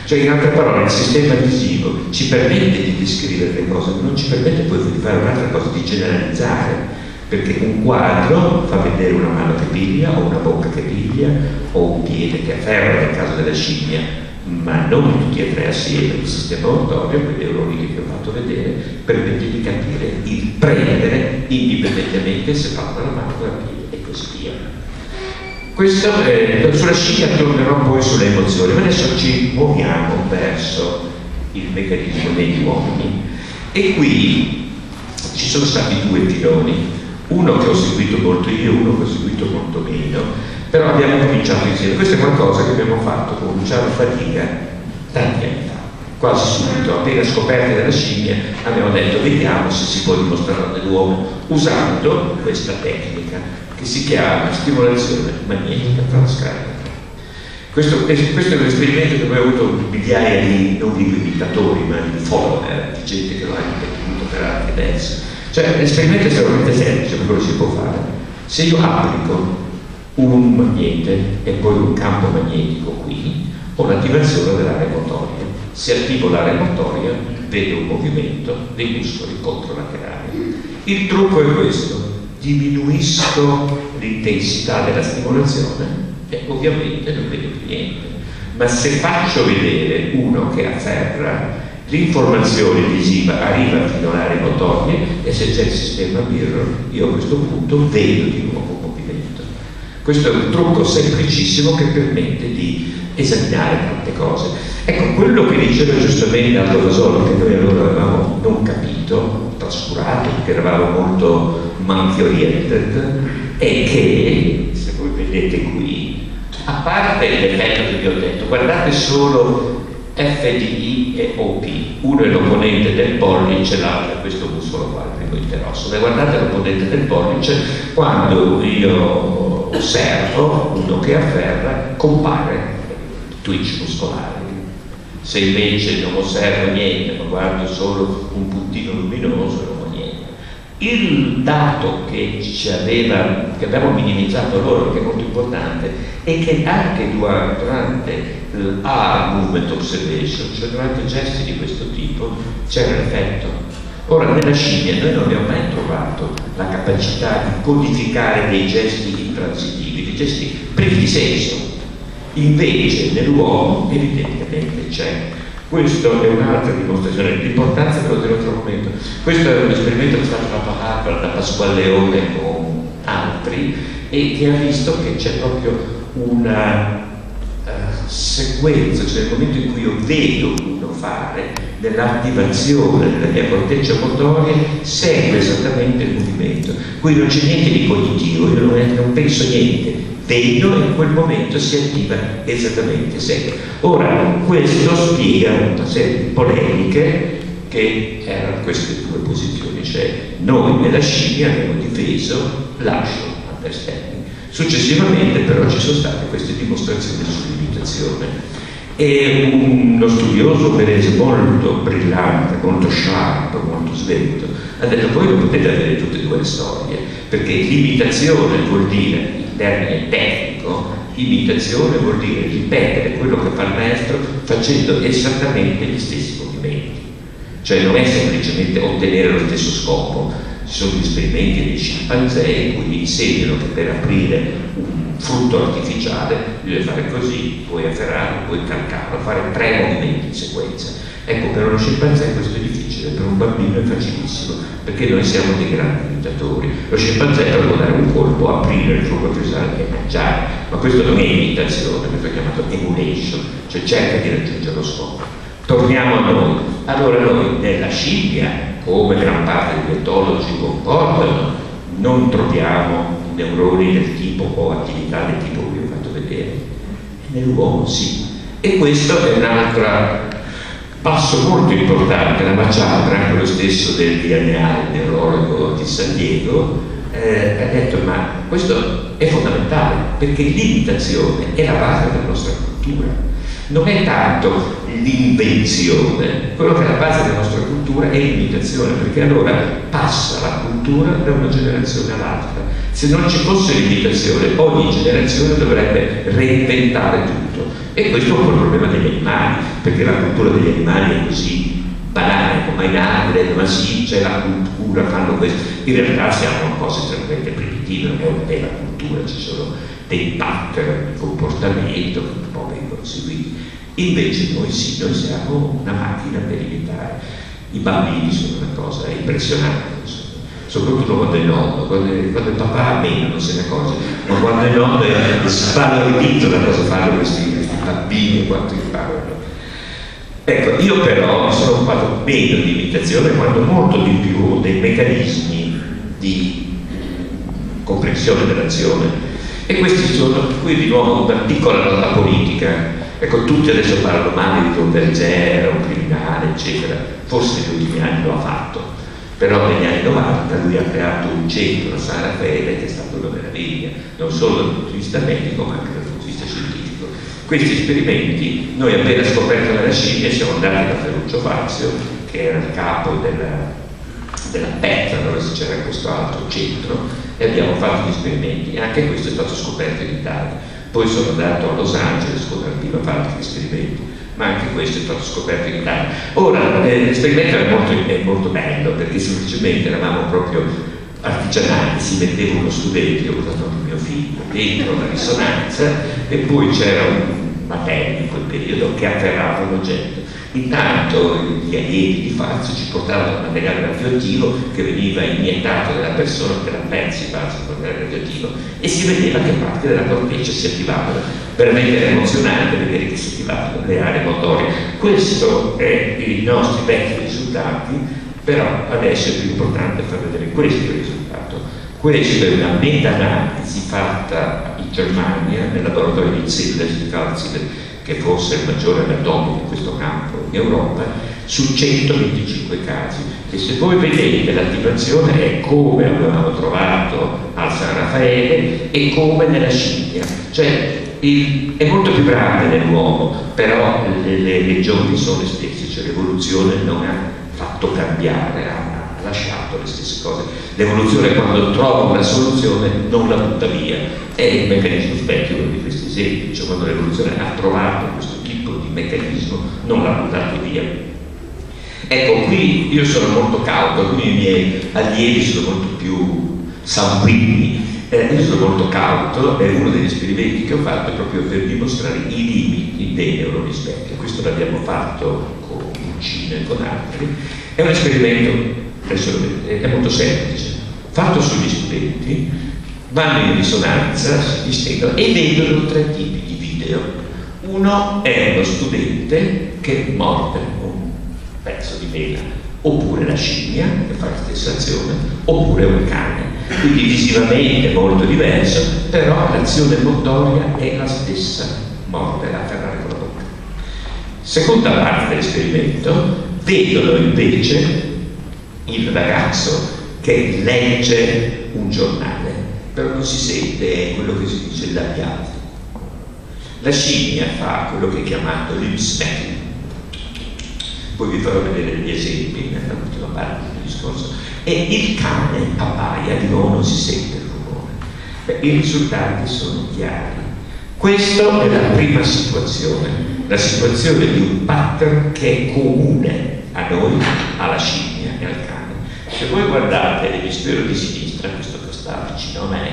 Cioè, in altre parole, il sistema visivo ci permette di descrivere le cose, non ci permette poi di fare un'altra cosa, di generalizzare, perché un quadro fa vedere una mano che piglia, o una bocca che piglia, o un piede che afferra, nel caso della scimmia, ma non tutti e tre assieme. Il sistema motorio, quei neuroni che vi ho fatto vedere, permette di capire il prendere indipendentemente se fatta la mano o la piglia e così via. Questo, eh, sulla scimmia tornerò poi sulle emozioni, ma adesso ci muoviamo verso il meccanismo degli uomini e qui ci sono stati due filoni, uno che ho seguito molto io e uno che ho seguito molto meno, però abbiamo cominciato insieme. Questo è qualcosa che abbiamo fatto con Luciano Fatica tanti anni fa, quasi subito, appena scoperta della scimmia abbiamo detto vediamo se si può dimostrare nell'uomo usando questa tecnica che si chiama stimolazione magnetica transcranica. Questo, questo è un esperimento che poi ha avuto migliaia di, non di imitatori, ma di follower, di gente che lo ha ripetuto per anni adesso. Cioè, l'esperimento è estremamente semplice, per quello si può fare. Se io applico un magnete e poi un campo magnetico qui, ho l'attivazione dell'area motoria. Se attivo l'area motoria, vedo un movimento dei muscoli controlaterali. Il trucco è questo. Diminuisco l'intensità della stimolazione e ovviamente non vedo più niente, ma se faccio vedere uno che afferra l'informazione visiva arriva fino all'area motoria e se c'è il sistema mirror io a questo punto vedo di nuovo un movimento. Questo è un trucco semplicissimo che permette di esaminare tante cose. Ecco, quello che diceva giustamente Aldo Fasolo, che noi allora avevamo non capito, trascurato, perché eravamo molto manchi-oriented, è che, se voi vedete qui, a parte l'effetto che vi ho detto, guardate solo F D I e O P, uno è l'opponente del pollice, l'altro è questo muscolo qua, il primo interosso. E guardate l'opponente del pollice, quando io osservo uno che afferra, compare twitch muscolare. Se invece non osservo niente, ma guardo solo un puntino luminoso, non ho niente. Il dato che ci aveva, che abbiamo minimizzato loro, che è molto importante, è che anche durante la movement observation, cioè durante gesti di questo tipo, c'era l'effetto. Ora, nella scimmia noi non abbiamo mai trovato la capacità di codificare dei gesti intransitivi, dei gesti privi di senso. Invece nell'uomo evidentemente c'è. Questo è un'altra dimostrazione dell'importanza dell'altro momento. Questo è un esperimento che è stato fatto da Pasqualeone con altri e che ha visto che c'è proprio una uh, sequenza, cioè nel momento in cui io vedo uno fare, nell'attivazione della mia corteccia motoria segue esattamente il movimento. Qui non c'è niente di cognitivo, io non, non penso niente. Vedo e in quel momento si attiva esattamente sempre. Ora, questo spiega una serie di polemiche che erano queste due posizioni, cioè noi nella scimmia abbiamo difeso l'action understanding. Successivamente però ci sono state queste dimostrazioni sull'imitazione e uno studioso benese molto brillante, molto sharp, molto svelto, ha detto voi non potete avere tutte e due le storie, perché l'imitazione vuol dire, termine tecnico, imitazione vuol dire ripetere quello che fa il maestro facendo esattamente gli stessi movimenti. Cioè non è semplicemente ottenere lo stesso scopo. Ci sono gli esperimenti dei scimpanzé in cui gli insegnano che per aprire un frutto artificiale deve fare così, poi afferrarlo, poi calcarlo, fare tre movimenti in sequenza. Ecco, per uno scimpanzé questo è difficile, per un bambino è facilissimo, perché noi siamo dei grandi imitatori. Lo scimpanzé può dare un colpo, aprire il fuoco artificiale e mangiare, ma questo non è imitazione, questo è chiamato emulation, cioè cerca di raggiungere lo scopo. Torniamo a noi. Allora noi nella scimmia, come gran parte degli etologi concordano, non troviamo neuroni del tipo o attività del tipo che vi ho fatto vedere. Nell'uomo sì. E questo è un altro passo molto importante, la Maciabra, anche lo stesso del D N A, il neurologo di San Diego, eh, ha detto ma questo è fondamentale perché l'imitazione è la base della nostra cultura. Non è tanto l'invenzione, quello che è la base della nostra cultura è l'imitazione, perché allora passa la cultura da una generazione all'altra. Se non ci fosse l'imitazione, ogni generazione dovrebbe reinventare tutto. E questo è un po' il problema degli animali, perché la cultura degli animali è così banale, come in Africa, ma sì, c'è la cultura, fanno questo. In realtà siamo cose estremamente primitive, non è una vera cultura, ci sono dei pattern di comportamento che un po' vengono seguiti. Invece noi sì, noi siamo una macchina per imitare. I bambini sono una cosa impressionante, insomma. Soprattutto quando è nonno, quando, quando il papà meno non se ne accorge, ma quando è nonno è spaventito da cosa fanno questi, questi bambini, quanto imparano. Ecco, io però sono occupato meno di imitazione quanto molto di più dei meccanismi di comprensione dell'azione. E questi sono, qui di nuovo una piccola nota politica. Ecco, tutti adesso parlano male di Don Vergera, un criminale, eccetera, forse negli ultimi anni lo ha fatto. Però negli anni novanta lui ha creato un centro a San Raffaele che è stato una meraviglia, non solo dal punto di vista medico ma anche dal punto di vista scientifico. Questi esperimenti, noi appena scoperto nella scimmia siamo andati da Ferruccio Fazio, che era il capo della, della P E T, allora c'era questo altro centro, e abbiamo fatto gli esperimenti, e anche questo è stato scoperto in Italia. Poi sono andato a Los Angeles con l'arrivo a fare gli esperimenti, ma anche questo è stato scoperto in Italia. Ora, eh, l'esperimento è molto, è molto bello, perché semplicemente eravamo proprio artigianali, si metteva uno studente, io ho portato anche mio figlio, dentro la risonanza, e poi c'era un Matelli in quel periodo che afferrava un oggetto. Intanto gli alieti di Fazio ci portavano un materiale radioattivo che veniva iniettato nella persona per avversi Fazio con il materiale radioattivo e si vedeva che parte della corteccia si attivava, veramente emozionante vedere che si attivavano le aree motorie. Questo è i nostri vecchi risultati, però adesso è più importante far vedere questo risultato. Questa è una meta-analisi fatta in Germania nel laboratorio di Zillerich, che forse è il maggiore anatomico in questo campo in Europa, su centoventicinque casi. E se voi vedete, l'attivazione è come avevamo trovato al San Raffaele e come nella scimmia, cioè il, è molto più grave nell'uomo, però le, le legioni sono le stesse, cioè l'evoluzione non ha fatto cambiare, ha, ha lasciato le stesse cose. L'evoluzione, quando trova una soluzione, non la butta via, è il meccanismo specchio di questi esempi, cioè quando l'evoluzione ha trovato questo tipo di meccanismo non l'ha buttato via. Ecco, qui io sono molto cauto, alcuni miei allievi sono molto più sanguigni, eh, io sono molto cauto, è uno degli esperimenti che ho fatto proprio per dimostrare i limiti dei neuroni specchio. Questo l'abbiamo fatto con Cina e con altri, è un esperimento, adesso lo vedete, è molto semplice, fatto sugli studenti. Vanno in risonanza, si distendono e vedono tre tipi di video. Uno è lo studente che morde un pezzo di vena, oppure la scimmia che fa la stessa azione, oppure un cane. Quindi visivamente molto diverso, però l'azione motoria è la stessa, mordere, afferrare con la bocca. Seconda parte dell'esperimento, vedono invece il ragazzo che legge un giornale, però non si sente quello che si dice dagli altri. La scimmia fa quello che è chiamato lip-smacking. Poi vi farò vedere gli esempi nell'ultima parte del discorso. E il cane appaia, di nuovo non si sente il rumore. Beh, i risultati sono chiari. Questa è la prima situazione, la situazione di un pattern che è comune a noi, alla scimmia e al cane. Se voi guardate l'emisfero di sinistra, questo vicino a me,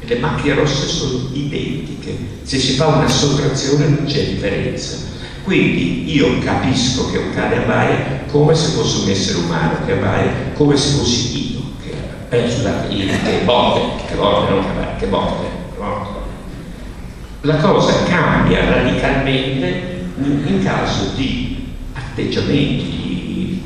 le macchie rosse sono identiche, se si fa una sottrazione non c'è differenza. Quindi io capisco che un cane abbaia come se fosse un essere umano che abbaia, come se fossi io che, eh, scusate, io che botte, che botte, non che abbaia, che botte, che botte. La cosa cambia radicalmente in caso di atteggiamenti,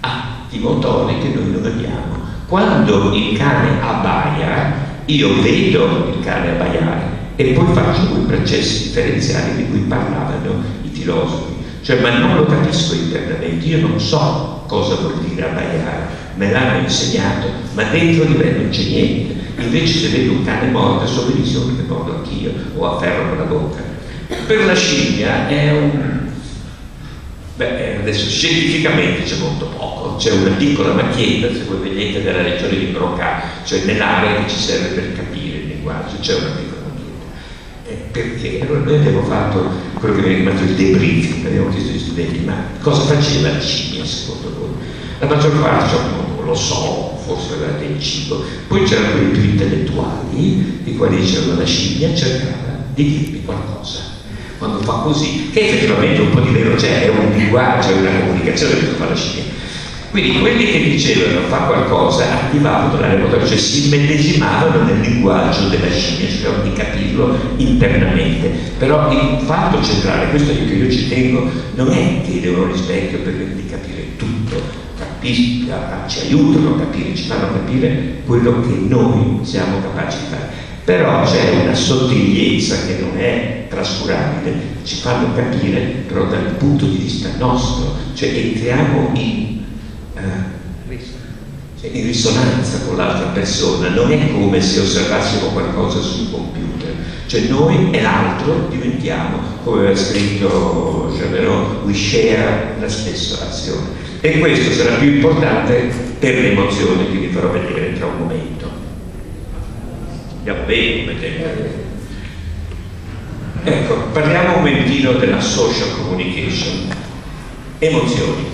atti motori che noi non abbiamo. Quando il cane abbaia, io vedo il cane abbaiare e poi faccio quei processi differenziali di cui parlavano i filosofi, cioè, ma non lo capisco internamente, io non so cosa vuol dire abbaiare, me l'hanno insegnato, ma dentro di me non c'è niente. Invece se vedo un cane morto, so benissimo che morto anch'io o afferro con la bocca. Per la scimmia è un... Beh, adesso scientificamente c'è molto poco, c'è una piccola macchietta, se voi vedete, della regione di Broca, cioè nell'area che ci serve per capire il linguaggio, c'è una piccola macchietta. Eh, perché? Allora noi abbiamo fatto quello che viene chiamato il debriefing, abbiamo chiesto agli studenti, ma cosa faceva la scimmia secondo voi? La maggior parte diceva, non lo so, forse aveva del cibo. Poi c'erano quelli più intellettuali, i quali dicevano la scimmia cercava di dirmi qualcosa. Quando fa così, che effettivamente un po' di vero c'è, è un linguaggio, è una comunicazione che fa la scimmia. Quindi quelli che dicevano fa qualcosa attivavano l'area motoria, cioè si immedesimavano nel linguaggio della scimmia, cercavano di capirlo internamente. Però il fatto centrale, questo che io ci tengo, non è che i neuroni specchio permettono di capire tutto, capisca, ci aiutano a capire, ci fanno capire quello che noi siamo capaci di fare. Però c'è una sottigliezza che non è trascurabile, ci fanno capire però dal punto di vista nostro, cioè entriamo in, eh, cioè in risonanza con l'altra persona, non è come se osservassimo qualcosa sul computer, cioè noi e l'altro diventiamo, come aveva scritto Germain, we share la stessa azione. E questo sarà più importante per le emozioni che vi farò vedere tra un momento. Ecco, parliamo un momentino della social communication. Emozioni.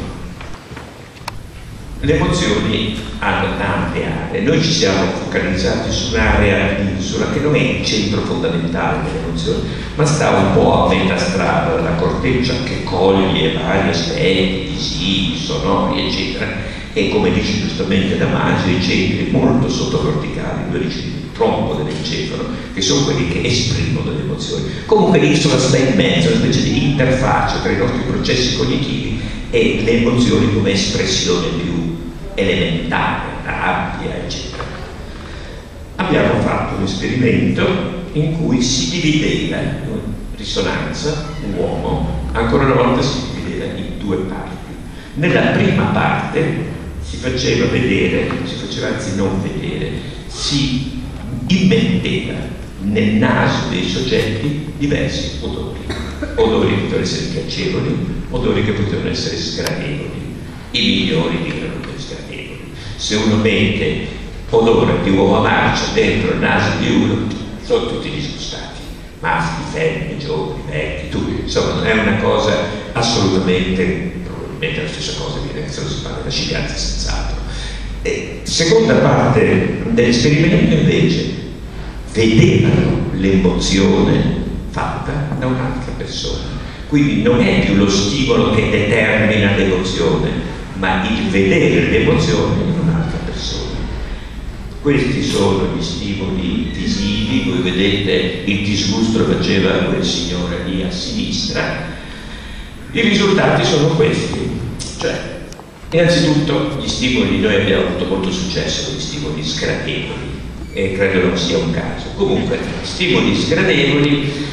Le emozioni hanno tante aree, noi ci siamo focalizzati su un'area dell'isola che non è il centro fondamentale delle emozioni, ma sta un po' a metà strada dalla corteccia che coglie vari aspetti, visivi, sonori, eccetera, e come dice giustamente Damasio, i centri molto sottocorticali, due dice tronco dell'encefalo, che sono quelli che esprimono delle emozioni. Comunque l'isola sta in mezzo, una specie di interfaccia tra i nostri processi cognitivi e le emozioni come espressione più elementare, rabbia, eccetera. Abbiamo fatto un esperimento in cui si divideva in risonanza un uomo, ancora una volta si divideva in due parti. Nella prima parte si faceva vedere, si faceva anzi non vedere, si immetteva nel naso dei soggetti diversi odori, odori che potevano essere piacevoli, odori che potevano essere sgradevoli. I migliori dicono che sgradevoli. Se uno mette odore di uovo marcio dentro il naso di uno, sono tutti disgustati, maschi, femmine, giovani, vecchi, tutti. Insomma, non è una cosa assolutamente, probabilmente la stessa cosa viene se non si parla della ciglianza, senz'altro. E seconda parte dell'esperimento invece vedevano l'emozione fatta da un'altra persona. Quindi non è più lo stimolo che determina l'emozione, ma il vedere l'emozione in un'altra persona. Questi sono gli stimoli visivi, voi vedete il disgusto che faceva quel signore lì a sinistra. I risultati sono questi, cioè innanzitutto gli stimoli, noi abbiamo avuto molto successo con gli stimoli sgradevoli e credo non sia un caso. Comunque stimoli sgradevoli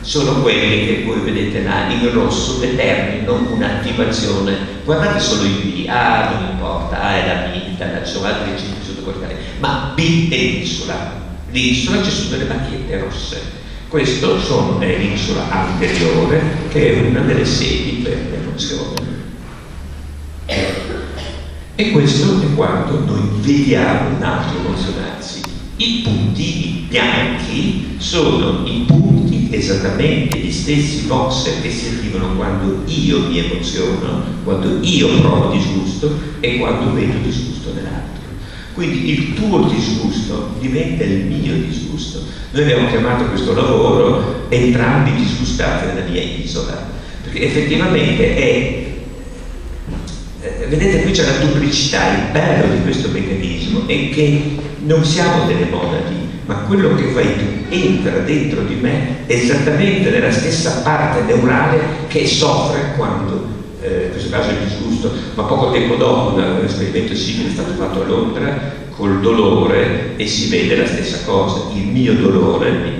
sono quelli che voi vedete là in rosso, determinano un'attivazione. Guardate solo i B, A non importa, A è la amigdala, ci sono altri cinque sottocorticali, ma B è l'isola. L'isola ci sono delle macchiette rosse. Questo sono l'isola anteriore, che è una delle sedi per l'emozione. E questo è quando noi vediamo un altro emozionarsi. I puntini bianchi sono i punti esattamente gli stessi voxel che si attivano quando io mi emoziono, quando io provo disgusto e quando vedo disgusto nell'altro. Quindi il tuo disgusto diventa il mio disgusto. Noi abbiamo chiamato questo lavoro entrambi disgustati nella mia isola, perché effettivamente è, vedete qui c'è la duplicità. Il bello di questo meccanismo è che non siamo delle monadi, ma quello che fai tu entra dentro di me esattamente nella stessa parte neurale che soffre quando, eh, in questo caso è disgusto, ma poco tempo dopo un esperimento simile è stato fatto a Londra col dolore e si vede la stessa cosa, il mio dolore,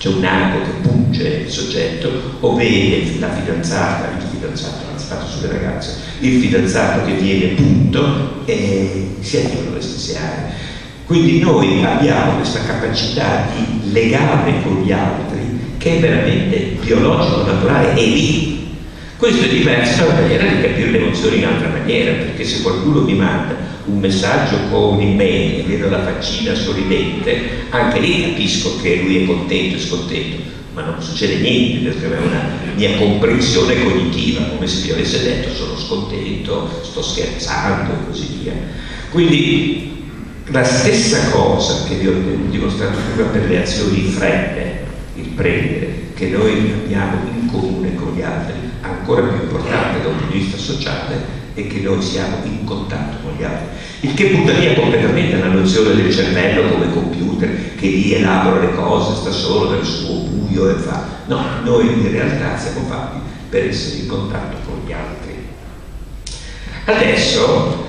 c'è un ago che punge il soggetto o vede la fidanzata, il fidanzato, fatto sulle ragazze, il fidanzato che viene punto e si attivano le stesse aree. Quindi noi abbiamo questa capacità di legame con gli altri che è veramente biologico, naturale, e lì. Questo è diverso dalla maniera di capire le emozioni in altra maniera, perché se qualcuno mi manda un messaggio con un'email e vedo la faccina sorridente, anche lì capisco che lui è contento e scontento, ma non succede niente perché è una mia comprensione cognitiva, come se io avesse detto sono scontento, sto scherzando e così via. Quindi la stessa cosa che vi ho dimostrato prima per le azioni fredde, il prendere, che noi abbiamo in comune con gli altri, ancora più importante da un punto di vista sociale, è che noi siamo in contatto con gli altri. Il che butta via completamente la nozione del cervello come computer, che lì elabora le cose, sta solo nel suo buio e fa. No, noi in realtà siamo fatti per essere in contatto con gli altri. Adesso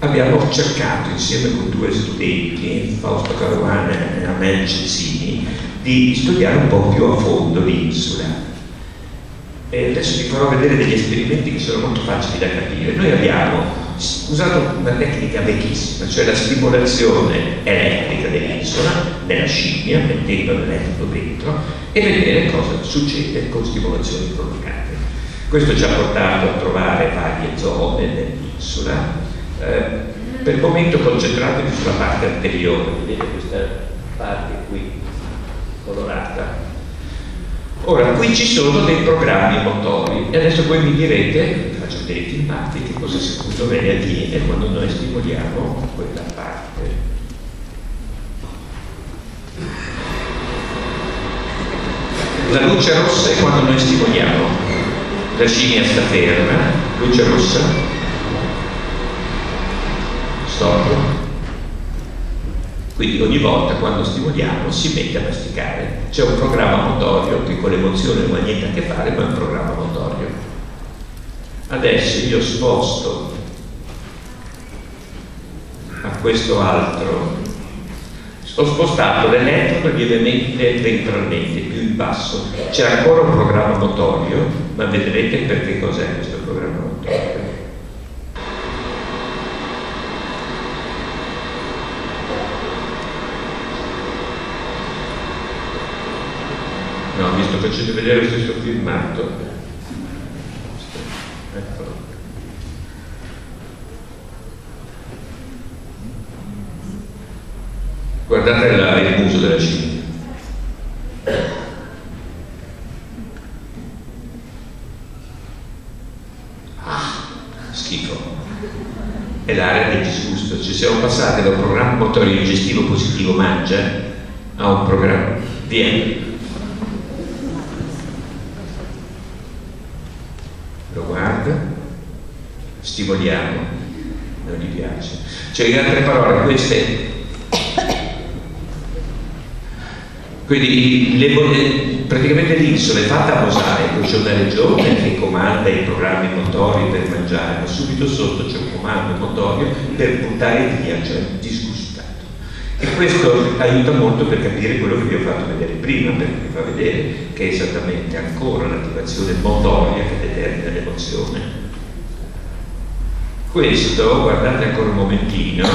abbiamo cercato insieme con due studenti, Fausto Caruana e Amel Cezzini, di studiare un po' più a fondo l'isola. E adesso vi farò vedere degli esperimenti che sono molto facili da capire. Noi abbiamo usato una tecnica vecchissima, cioè la stimolazione elettrica dell'isola nella scimmia, mettendo l'elettrodo dentro e vedere cosa succede con stimolazioni prolungate. Questo ci ha portato a trovare varie zone dell'isola. Eh, per il momento concentratevi sulla parte anteriore, vedete questa parte qui colorata. Ora qui ci sono dei programmi motori e adesso voi mi direte facendoli filmati, che cosa secondo me avviene quando noi stimoliamo quella parte. La luce rossa è quando noi stimoliamo, la scimmia sta ferma, luce rossa, stop. Quindi ogni volta quando stimoliamo si mette a masticare, c'è un programma motorio che con l'emozione non ha niente a che fare, ma è un programma motorio. Adesso io sposto a questo altro, ho spostato l'elettrodo lievemente ventralmente, più in basso, c'è ancora un programma motorio, ma vedrete perché cos'è questo programma motorio. No, vi sto facendo vedere lo stesso filmato. Eccolo. Guardate la, il muso della scimmia. Ah, schifo. È l'area di disgusto. Ci siamo passati da un programma motorio digestivo positivo mangia a un programma di lo guarda, stimoliamo, non gli piace. Cioè, in altre parole, queste. Quindi, le, praticamente l'insola è fatta a mosaico, c'è una regione che comanda i programmi motori per mangiare, ma subito sotto c'è un comando motorio per buttare via, cioè disgustato. E questo aiuta molto per capire quello che vi ho fatto vedere prima, perché vi fa vedere che è esattamente ancora l'attivazione motoria che determina l'emozione. Questo, guardate ancora un momentino,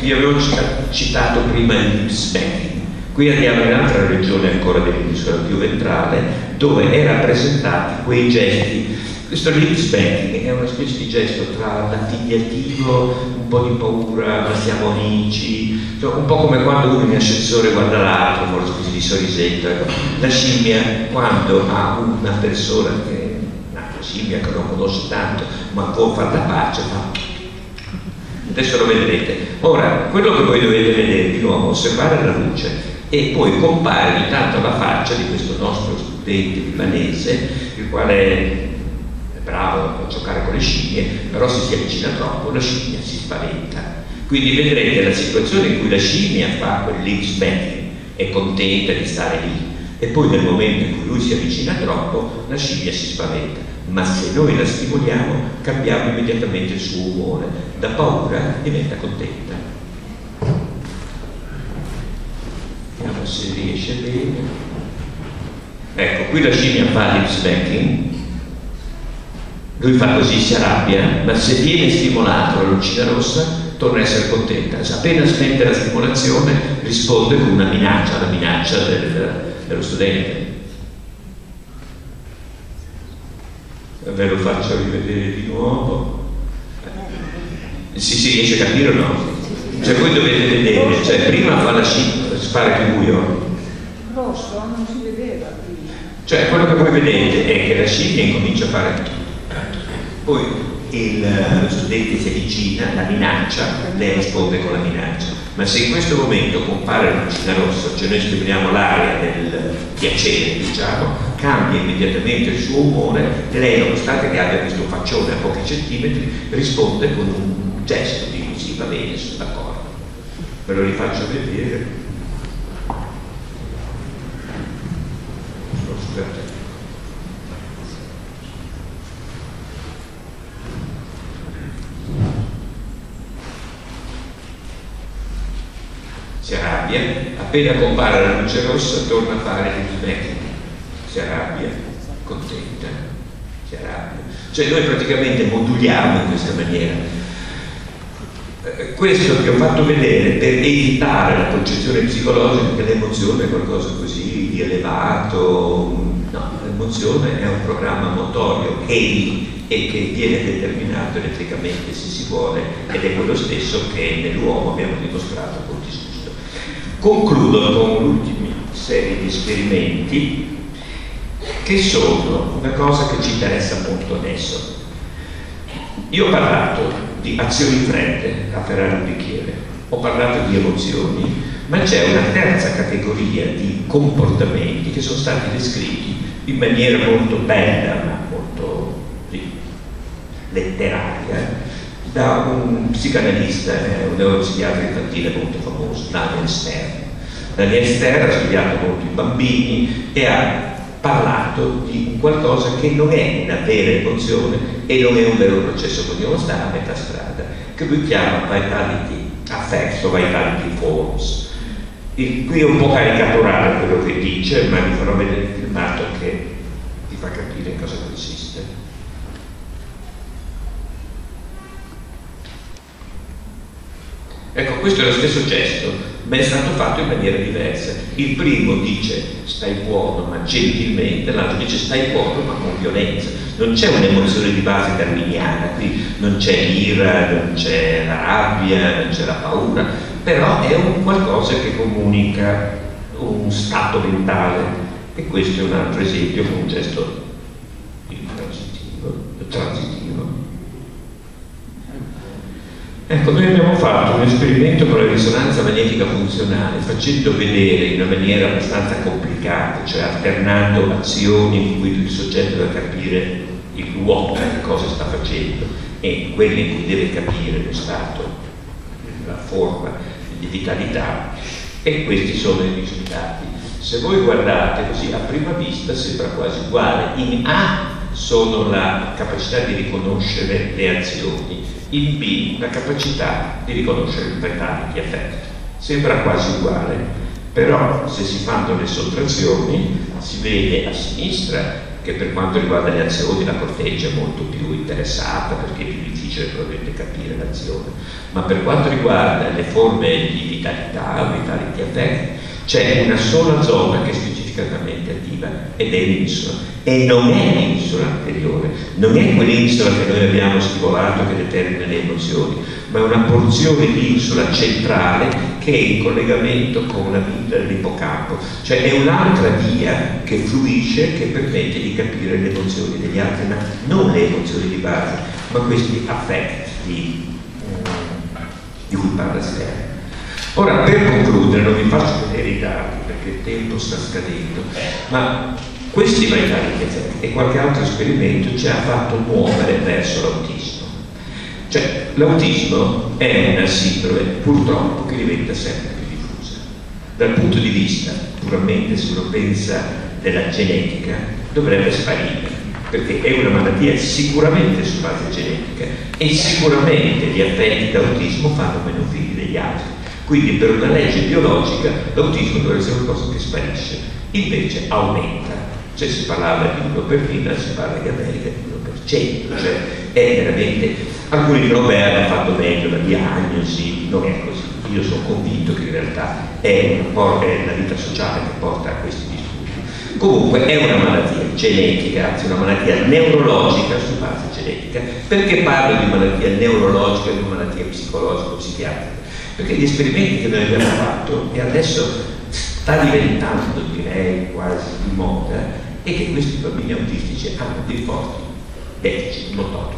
vi avevo citato prima il specchio. Qui andiamo in un'altra regione ancora dell'isola più ventrale, dove è rappresentati quei gesti. Questo lip-spanking è una specie di gesto tra l'affigliativo, un po' di paura, ma siamo amici, cioè, un po' come quando uno in ascensore guarda l'altro, con una specie di sorrisetto. La scimmia, quando ha una persona che è una scimmia che non conosce tanto, ma può far la pace, fa. Adesso lo vedrete. Ora, quello che voi dovete vedere di nuovo, osservare la luce, e poi compare ogni tanto la faccia di questo nostro studente milanese, il quale è bravo a giocare con le scimmie, però se si avvicina troppo la scimmia si spaventa. Quindi vedrete la situazione in cui la scimmia fa quel lip spanking, è contenta di stare lì, e poi nel momento in cui lui si avvicina troppo la scimmia si spaventa, ma se noi la stimoliamo cambiamo immediatamente il suo umore, da paura diventa contenta. Vediamo se riesce bene. Ecco, qui la scimmia fa lip spanking, lui fa così, si arrabbia, ma se viene stimolato la lucina rossa torna a essere contenta. Appena smette la stimolazione risponde con una minaccia, alla minaccia del, dello studente. Ve lo faccio rivedere di nuovo. Sì, si riesce a capire o no? Cioè voi dovete vedere, cioè prima fa la scimmia, spara più buio. Rosso, non si vedeva. Cioè quello che voi vedete è che la scimmia incomincia a fare tutto. Poi il, lo studente si avvicina, la minaccia, lei risponde con la minaccia. Ma se in questo momento compare la lucina rossa, cioè noi stimoliamo l'area del piacere, diciamo, cambia immediatamente il suo umore e lei, nonostante che abbia questo faccione a pochi centimetri, risponde con un gesto di sì, va bene, sono d'accordo. Ve lo rifaccio vedere. Scusate. Si arrabbia, appena compare la luce rossa torna a fare il spanking, si arrabbia, contenta, si arrabbia. Cioè noi praticamente moduliamo in questa maniera. Questo che ho fatto vedere per evitare la concezione psicologica che l'emozione è qualcosa così di elevato, no, l'emozione è un programma motorio e e che viene determinato elettricamente se si vuole, ed è quello stesso che nell'uomo abbiamo dimostrato col disgusto. Concludo con l'ultima serie di esperimenti che sono una cosa che ci interessa molto adesso. Io ho parlato di azioni fredde, afferrare un bicchiere, ho parlato di emozioni, ma c'è una terza categoria di comportamenti che sono stati descritti in maniera molto bella, ma molto sì, letteraria, da un psicanalista, eh, un neuropsichiatra infantile molto famoso, Daniel Stern. Daniel Stern ha studiato molto i bambini e ha parlato di qualcosa che non è una vera emozione e non è un vero processo cognitivo, sta a metà strada, che lui chiama vitality affects o vitality forms. E qui è un po' caricaturale quello che dice, ma vi farò vedere il filmato che vi fa capire in cosa consiste. Ecco, questo è lo stesso gesto, ma è stato fatto in maniera diversa. Il primo dice stai buono ma gentilmente, l'altro dice stai buono ma con violenza. Non c'è un'emozione di base darwiniana qui, non c'è l'ira, non c'è la rabbia, non c'è la paura, però è un qualcosa che comunica un stato mentale, e questo è un altro esempio con un gesto transitivo, transitivo. Ecco, noi abbiamo fatto un esperimento con la risonanza magnetica funzionale, facendo vedere in una maniera abbastanza complicata, cioè alternando azioni in cui il soggetto deve capire il luogo, che cosa sta facendo, e quelle in cui deve capire lo stato, la forma di vitalità, e questi sono i risultati. Se voi guardate così a prima vista sembra quasi uguale. In A sono la capacità di riconoscere le azioni, in B la capacità di riconoscere il vitality effect. Sembra quasi uguale, però se si fanno le sottrazioni si vede a sinistra che per quanto riguarda le azioni la corteccia è molto più interessata, perché è più difficile probabilmente capire l'azione, ma per quanto riguarda le forme di vitalità, vitality effect, c'è una sola zona che è specificatamente attiva ed è l'insula. E non è l'insula anteriore, non è quell'insula che noi abbiamo stimolato che determina le emozioni, ma è una porzione di insula centrale che è in collegamento con la vita dell'ippocampo, cioè è un'altra via che fluisce, che permette di capire le emozioni degli altri, ma non le emozioni di base, ma questi affetti di, di cui parla Stern. Ora, per concludere, non vi faccio vedere i dati perché il tempo sta scadendo, ma questi vitality effect e qualche altro esperimento ci ha fatto muovere verso l'autismo. Cioè, l'autismo è una sindrome, purtroppo, che diventa sempre più diffusa. Dal punto di vista, puramente, se uno pensa della genetica, dovrebbe sparire, perché è una malattia sicuramente su base genetica e sicuramente gli affetti d'autismo fanno meno figli degli altri. Quindi, per una legge biologica, l'autismo dovrebbe essere una cosa che sparisce, invece aumenta. Cioè si parlava di uno per mille, si parla di America di uno per cento, cioè è veramente... Alcuni di Robert hanno fatto meglio la diagnosi, non è così. Io sono convinto che in realtà è una, è una vita sociale che porta a questi disturbi. Comunque è una malattia genetica, anzi una malattia neurologica su base genetica. Perché parlo di malattia neurologica e di malattia psicologico-psichiatrica? Perché gli esperimenti che noi abbiamo fatto e adesso sta diventando, direi, quasi di moda, e che questi bambini autistici hanno dei forti deficit motori.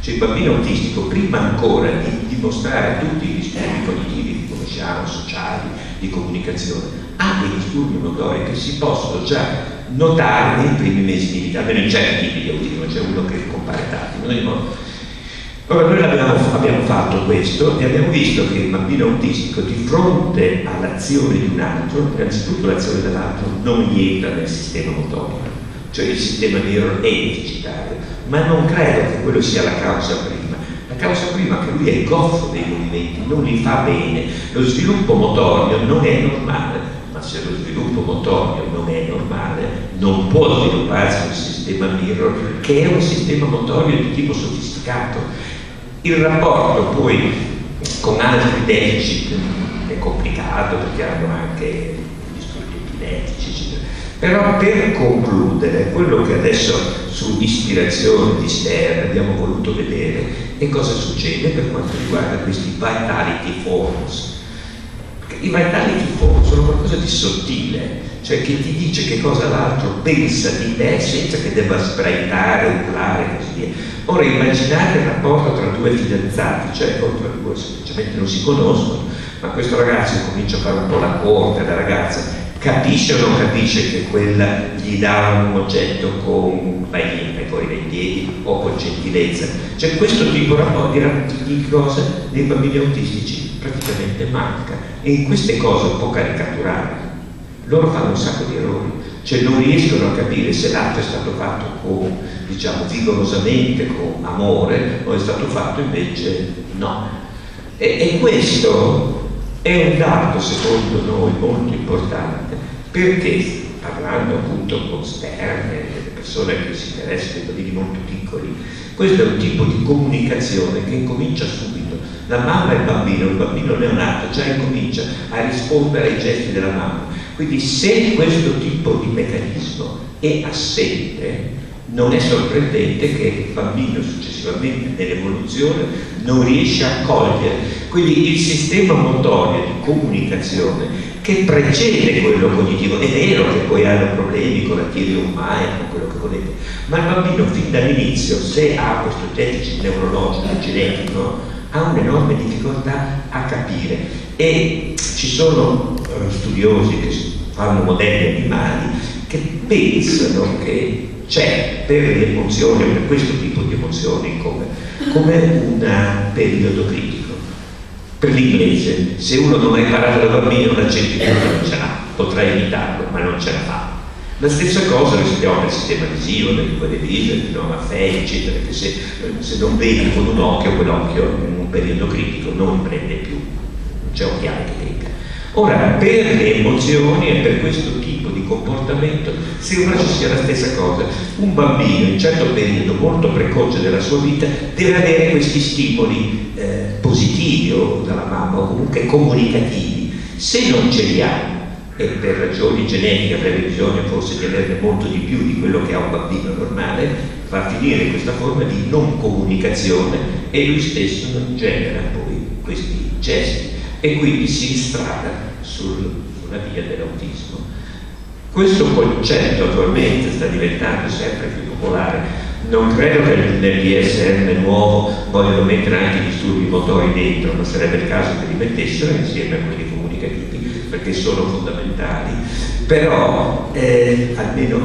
Cioè il bambino autistico, prima ancora di dimostrare tutti i disturbi cognitivi che conosciamo, sociali, di comunicazione, ha dei disturbi motori che si possono già notare nei primi mesi di vita, almeno in certi tipi di autismo, c'è uno che compare tanto. Ora noi abbiamo, abbiamo fatto questo e abbiamo visto che il bambino autistico di fronte all'azione di un altro, innanzitutto l'azione dell'altro non gli entra nel sistema motorio, cioè il sistema nero è deficitario, ma non credo che quello sia la causa prima. La causa prima è che lui è goffo dei movimenti, non li fa bene, lo sviluppo motorio non è normale, ma se lo sviluppo motorio non è normale non può svilupparsi un sistema nero che è un sistema motorio di tipo sofisticato. Il rapporto poi con altri deficit è complicato perché hanno anche disturbi epilettici eccetera. Però per concludere, quello che adesso su ispirazione di Stern abbiamo voluto vedere è cosa succede per quanto riguarda questi vitality forms. Perché i vitality forms sono qualcosa di sottile, cioè che ti dice che cosa l'altro pensa di te senza che debba sbraitare, urlare e così via. Ora immaginate il rapporto tra due fidanzati, cioè o tra due semplicemente non si conoscono, ma questo ragazzo comincia a fare un po' la corte alla ragazza, capisce o non capisce che quella gli dà un oggetto con vai in, e poi vai indietro o con gentilezza. Cioè questo tipo di cose nei bambini autistici praticamente manca, e in queste cose un po' caricaturali loro fanno un sacco di errori, cioè non riescono a capire se l'atto è stato fatto con, diciamo, vigorosamente, con amore, o è stato fatto invece no. E, e questo è un dato secondo noi molto importante, perché parlando appunto con esterne, delle persone che si interessano ai bambini molto piccoli, questo è un tipo di comunicazione che incomincia subito. La mamma e il bambino, il bambino neonato già incomincia a rispondere ai gesti della mamma, quindi se questo tipo di meccanismo è assente, non è sorprendente che il bambino successivamente nell'evoluzione non riesce a cogliere. Quindi il sistema motorio di comunicazione che precede quello cognitivo, è vero che poi hanno problemi con la teoria umana, con quello che volete, ma il bambino fin dall'inizio, se ha questo deficit neurologico genetico, ha un'enorme difficoltà a capire. E ci sono studiosi che fanno modelli animali che pensano che c'è per le emozioni, per questo tipo di emozioni, come, come un periodo critico. Per l'inglese, se uno non ha imparato da bambino un accento non ce l'ha, potrà evitarlo, ma non ce la fa. La stessa cosa rischiamo nel sistema visivo, nel quale vive, nel no, affetto, eccetera, che se, se non vedi con un occhio, quell'occhio in un periodo critico non prende più, non c'è un chiaro che tenga. Ora, per le emozioni e per questo tipo di comportamento sembra ci sia la stessa cosa. Un bambino in un certo periodo molto precoce della sua vita deve avere questi stimoli eh, positivi o dalla mamma o comunque comunicativi. Se non ce li ha, e per ragioni genetiche avrebbe bisogno forse di averne molto di più di quello che ha un bambino normale, va a finire questa forma di non comunicazione e lui stesso non genera poi questi gesti e quindi si instrada sulla via dell'autismo. Questo concetto attualmente sta diventando sempre più popolare. Non credo che nel D S M nuovo vogliono mettere anche i disturbi motori dentro, ma sarebbe il caso che li mettessero insieme a quelli comunicativi, perché sono fondamentali. Però, eh, almeno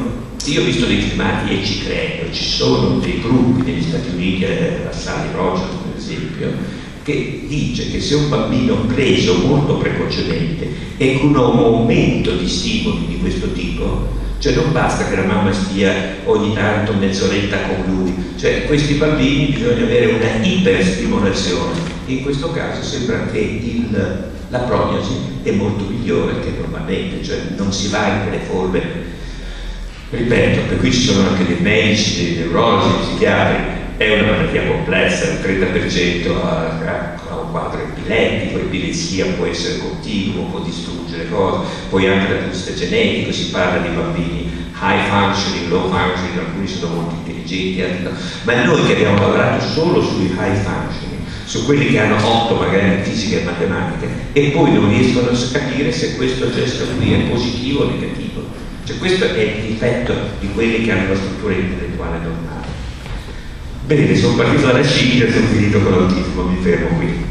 io ho visto dei filmati e ci credo, ci sono dei gruppi negli Stati Uniti, la Sally Rogers per esempio, che dice che se un bambino preso molto precocemente e con un aumento di stimoli di questo tipo, cioè non basta che la mamma stia ogni tanto mezz'oretta con lui, cioè questi bambini bisogna avere una iperstimolazione. In questo caso sembra che il, la prognosi è molto migliore che normalmente, cioè non si va in quelle forme, ripeto, per cui ci sono anche dei medici, dei neurologi, dei psichiatri. È una malattia complessa, il trenta per cento ha, ha un quadro epilettico, l'epilessia può essere continuo, può distruggere cose, poi anche dal punto di vista genetico si parla di bambini high functioning, low functioning, alcuni sono molto intelligenti, altri no. Ma noi che abbiamo lavorato solo sui high functioning, su quelli che hanno otto magari in fisica e matematica, e poi non riescono a capire se questo gesto qui è positivo o negativo. Cioè questo è il difetto di quelli che hanno una struttura intellettuale normale. Vedete, sono partito dalla scimmia e sono finito con l'autismo, mi fermo qui.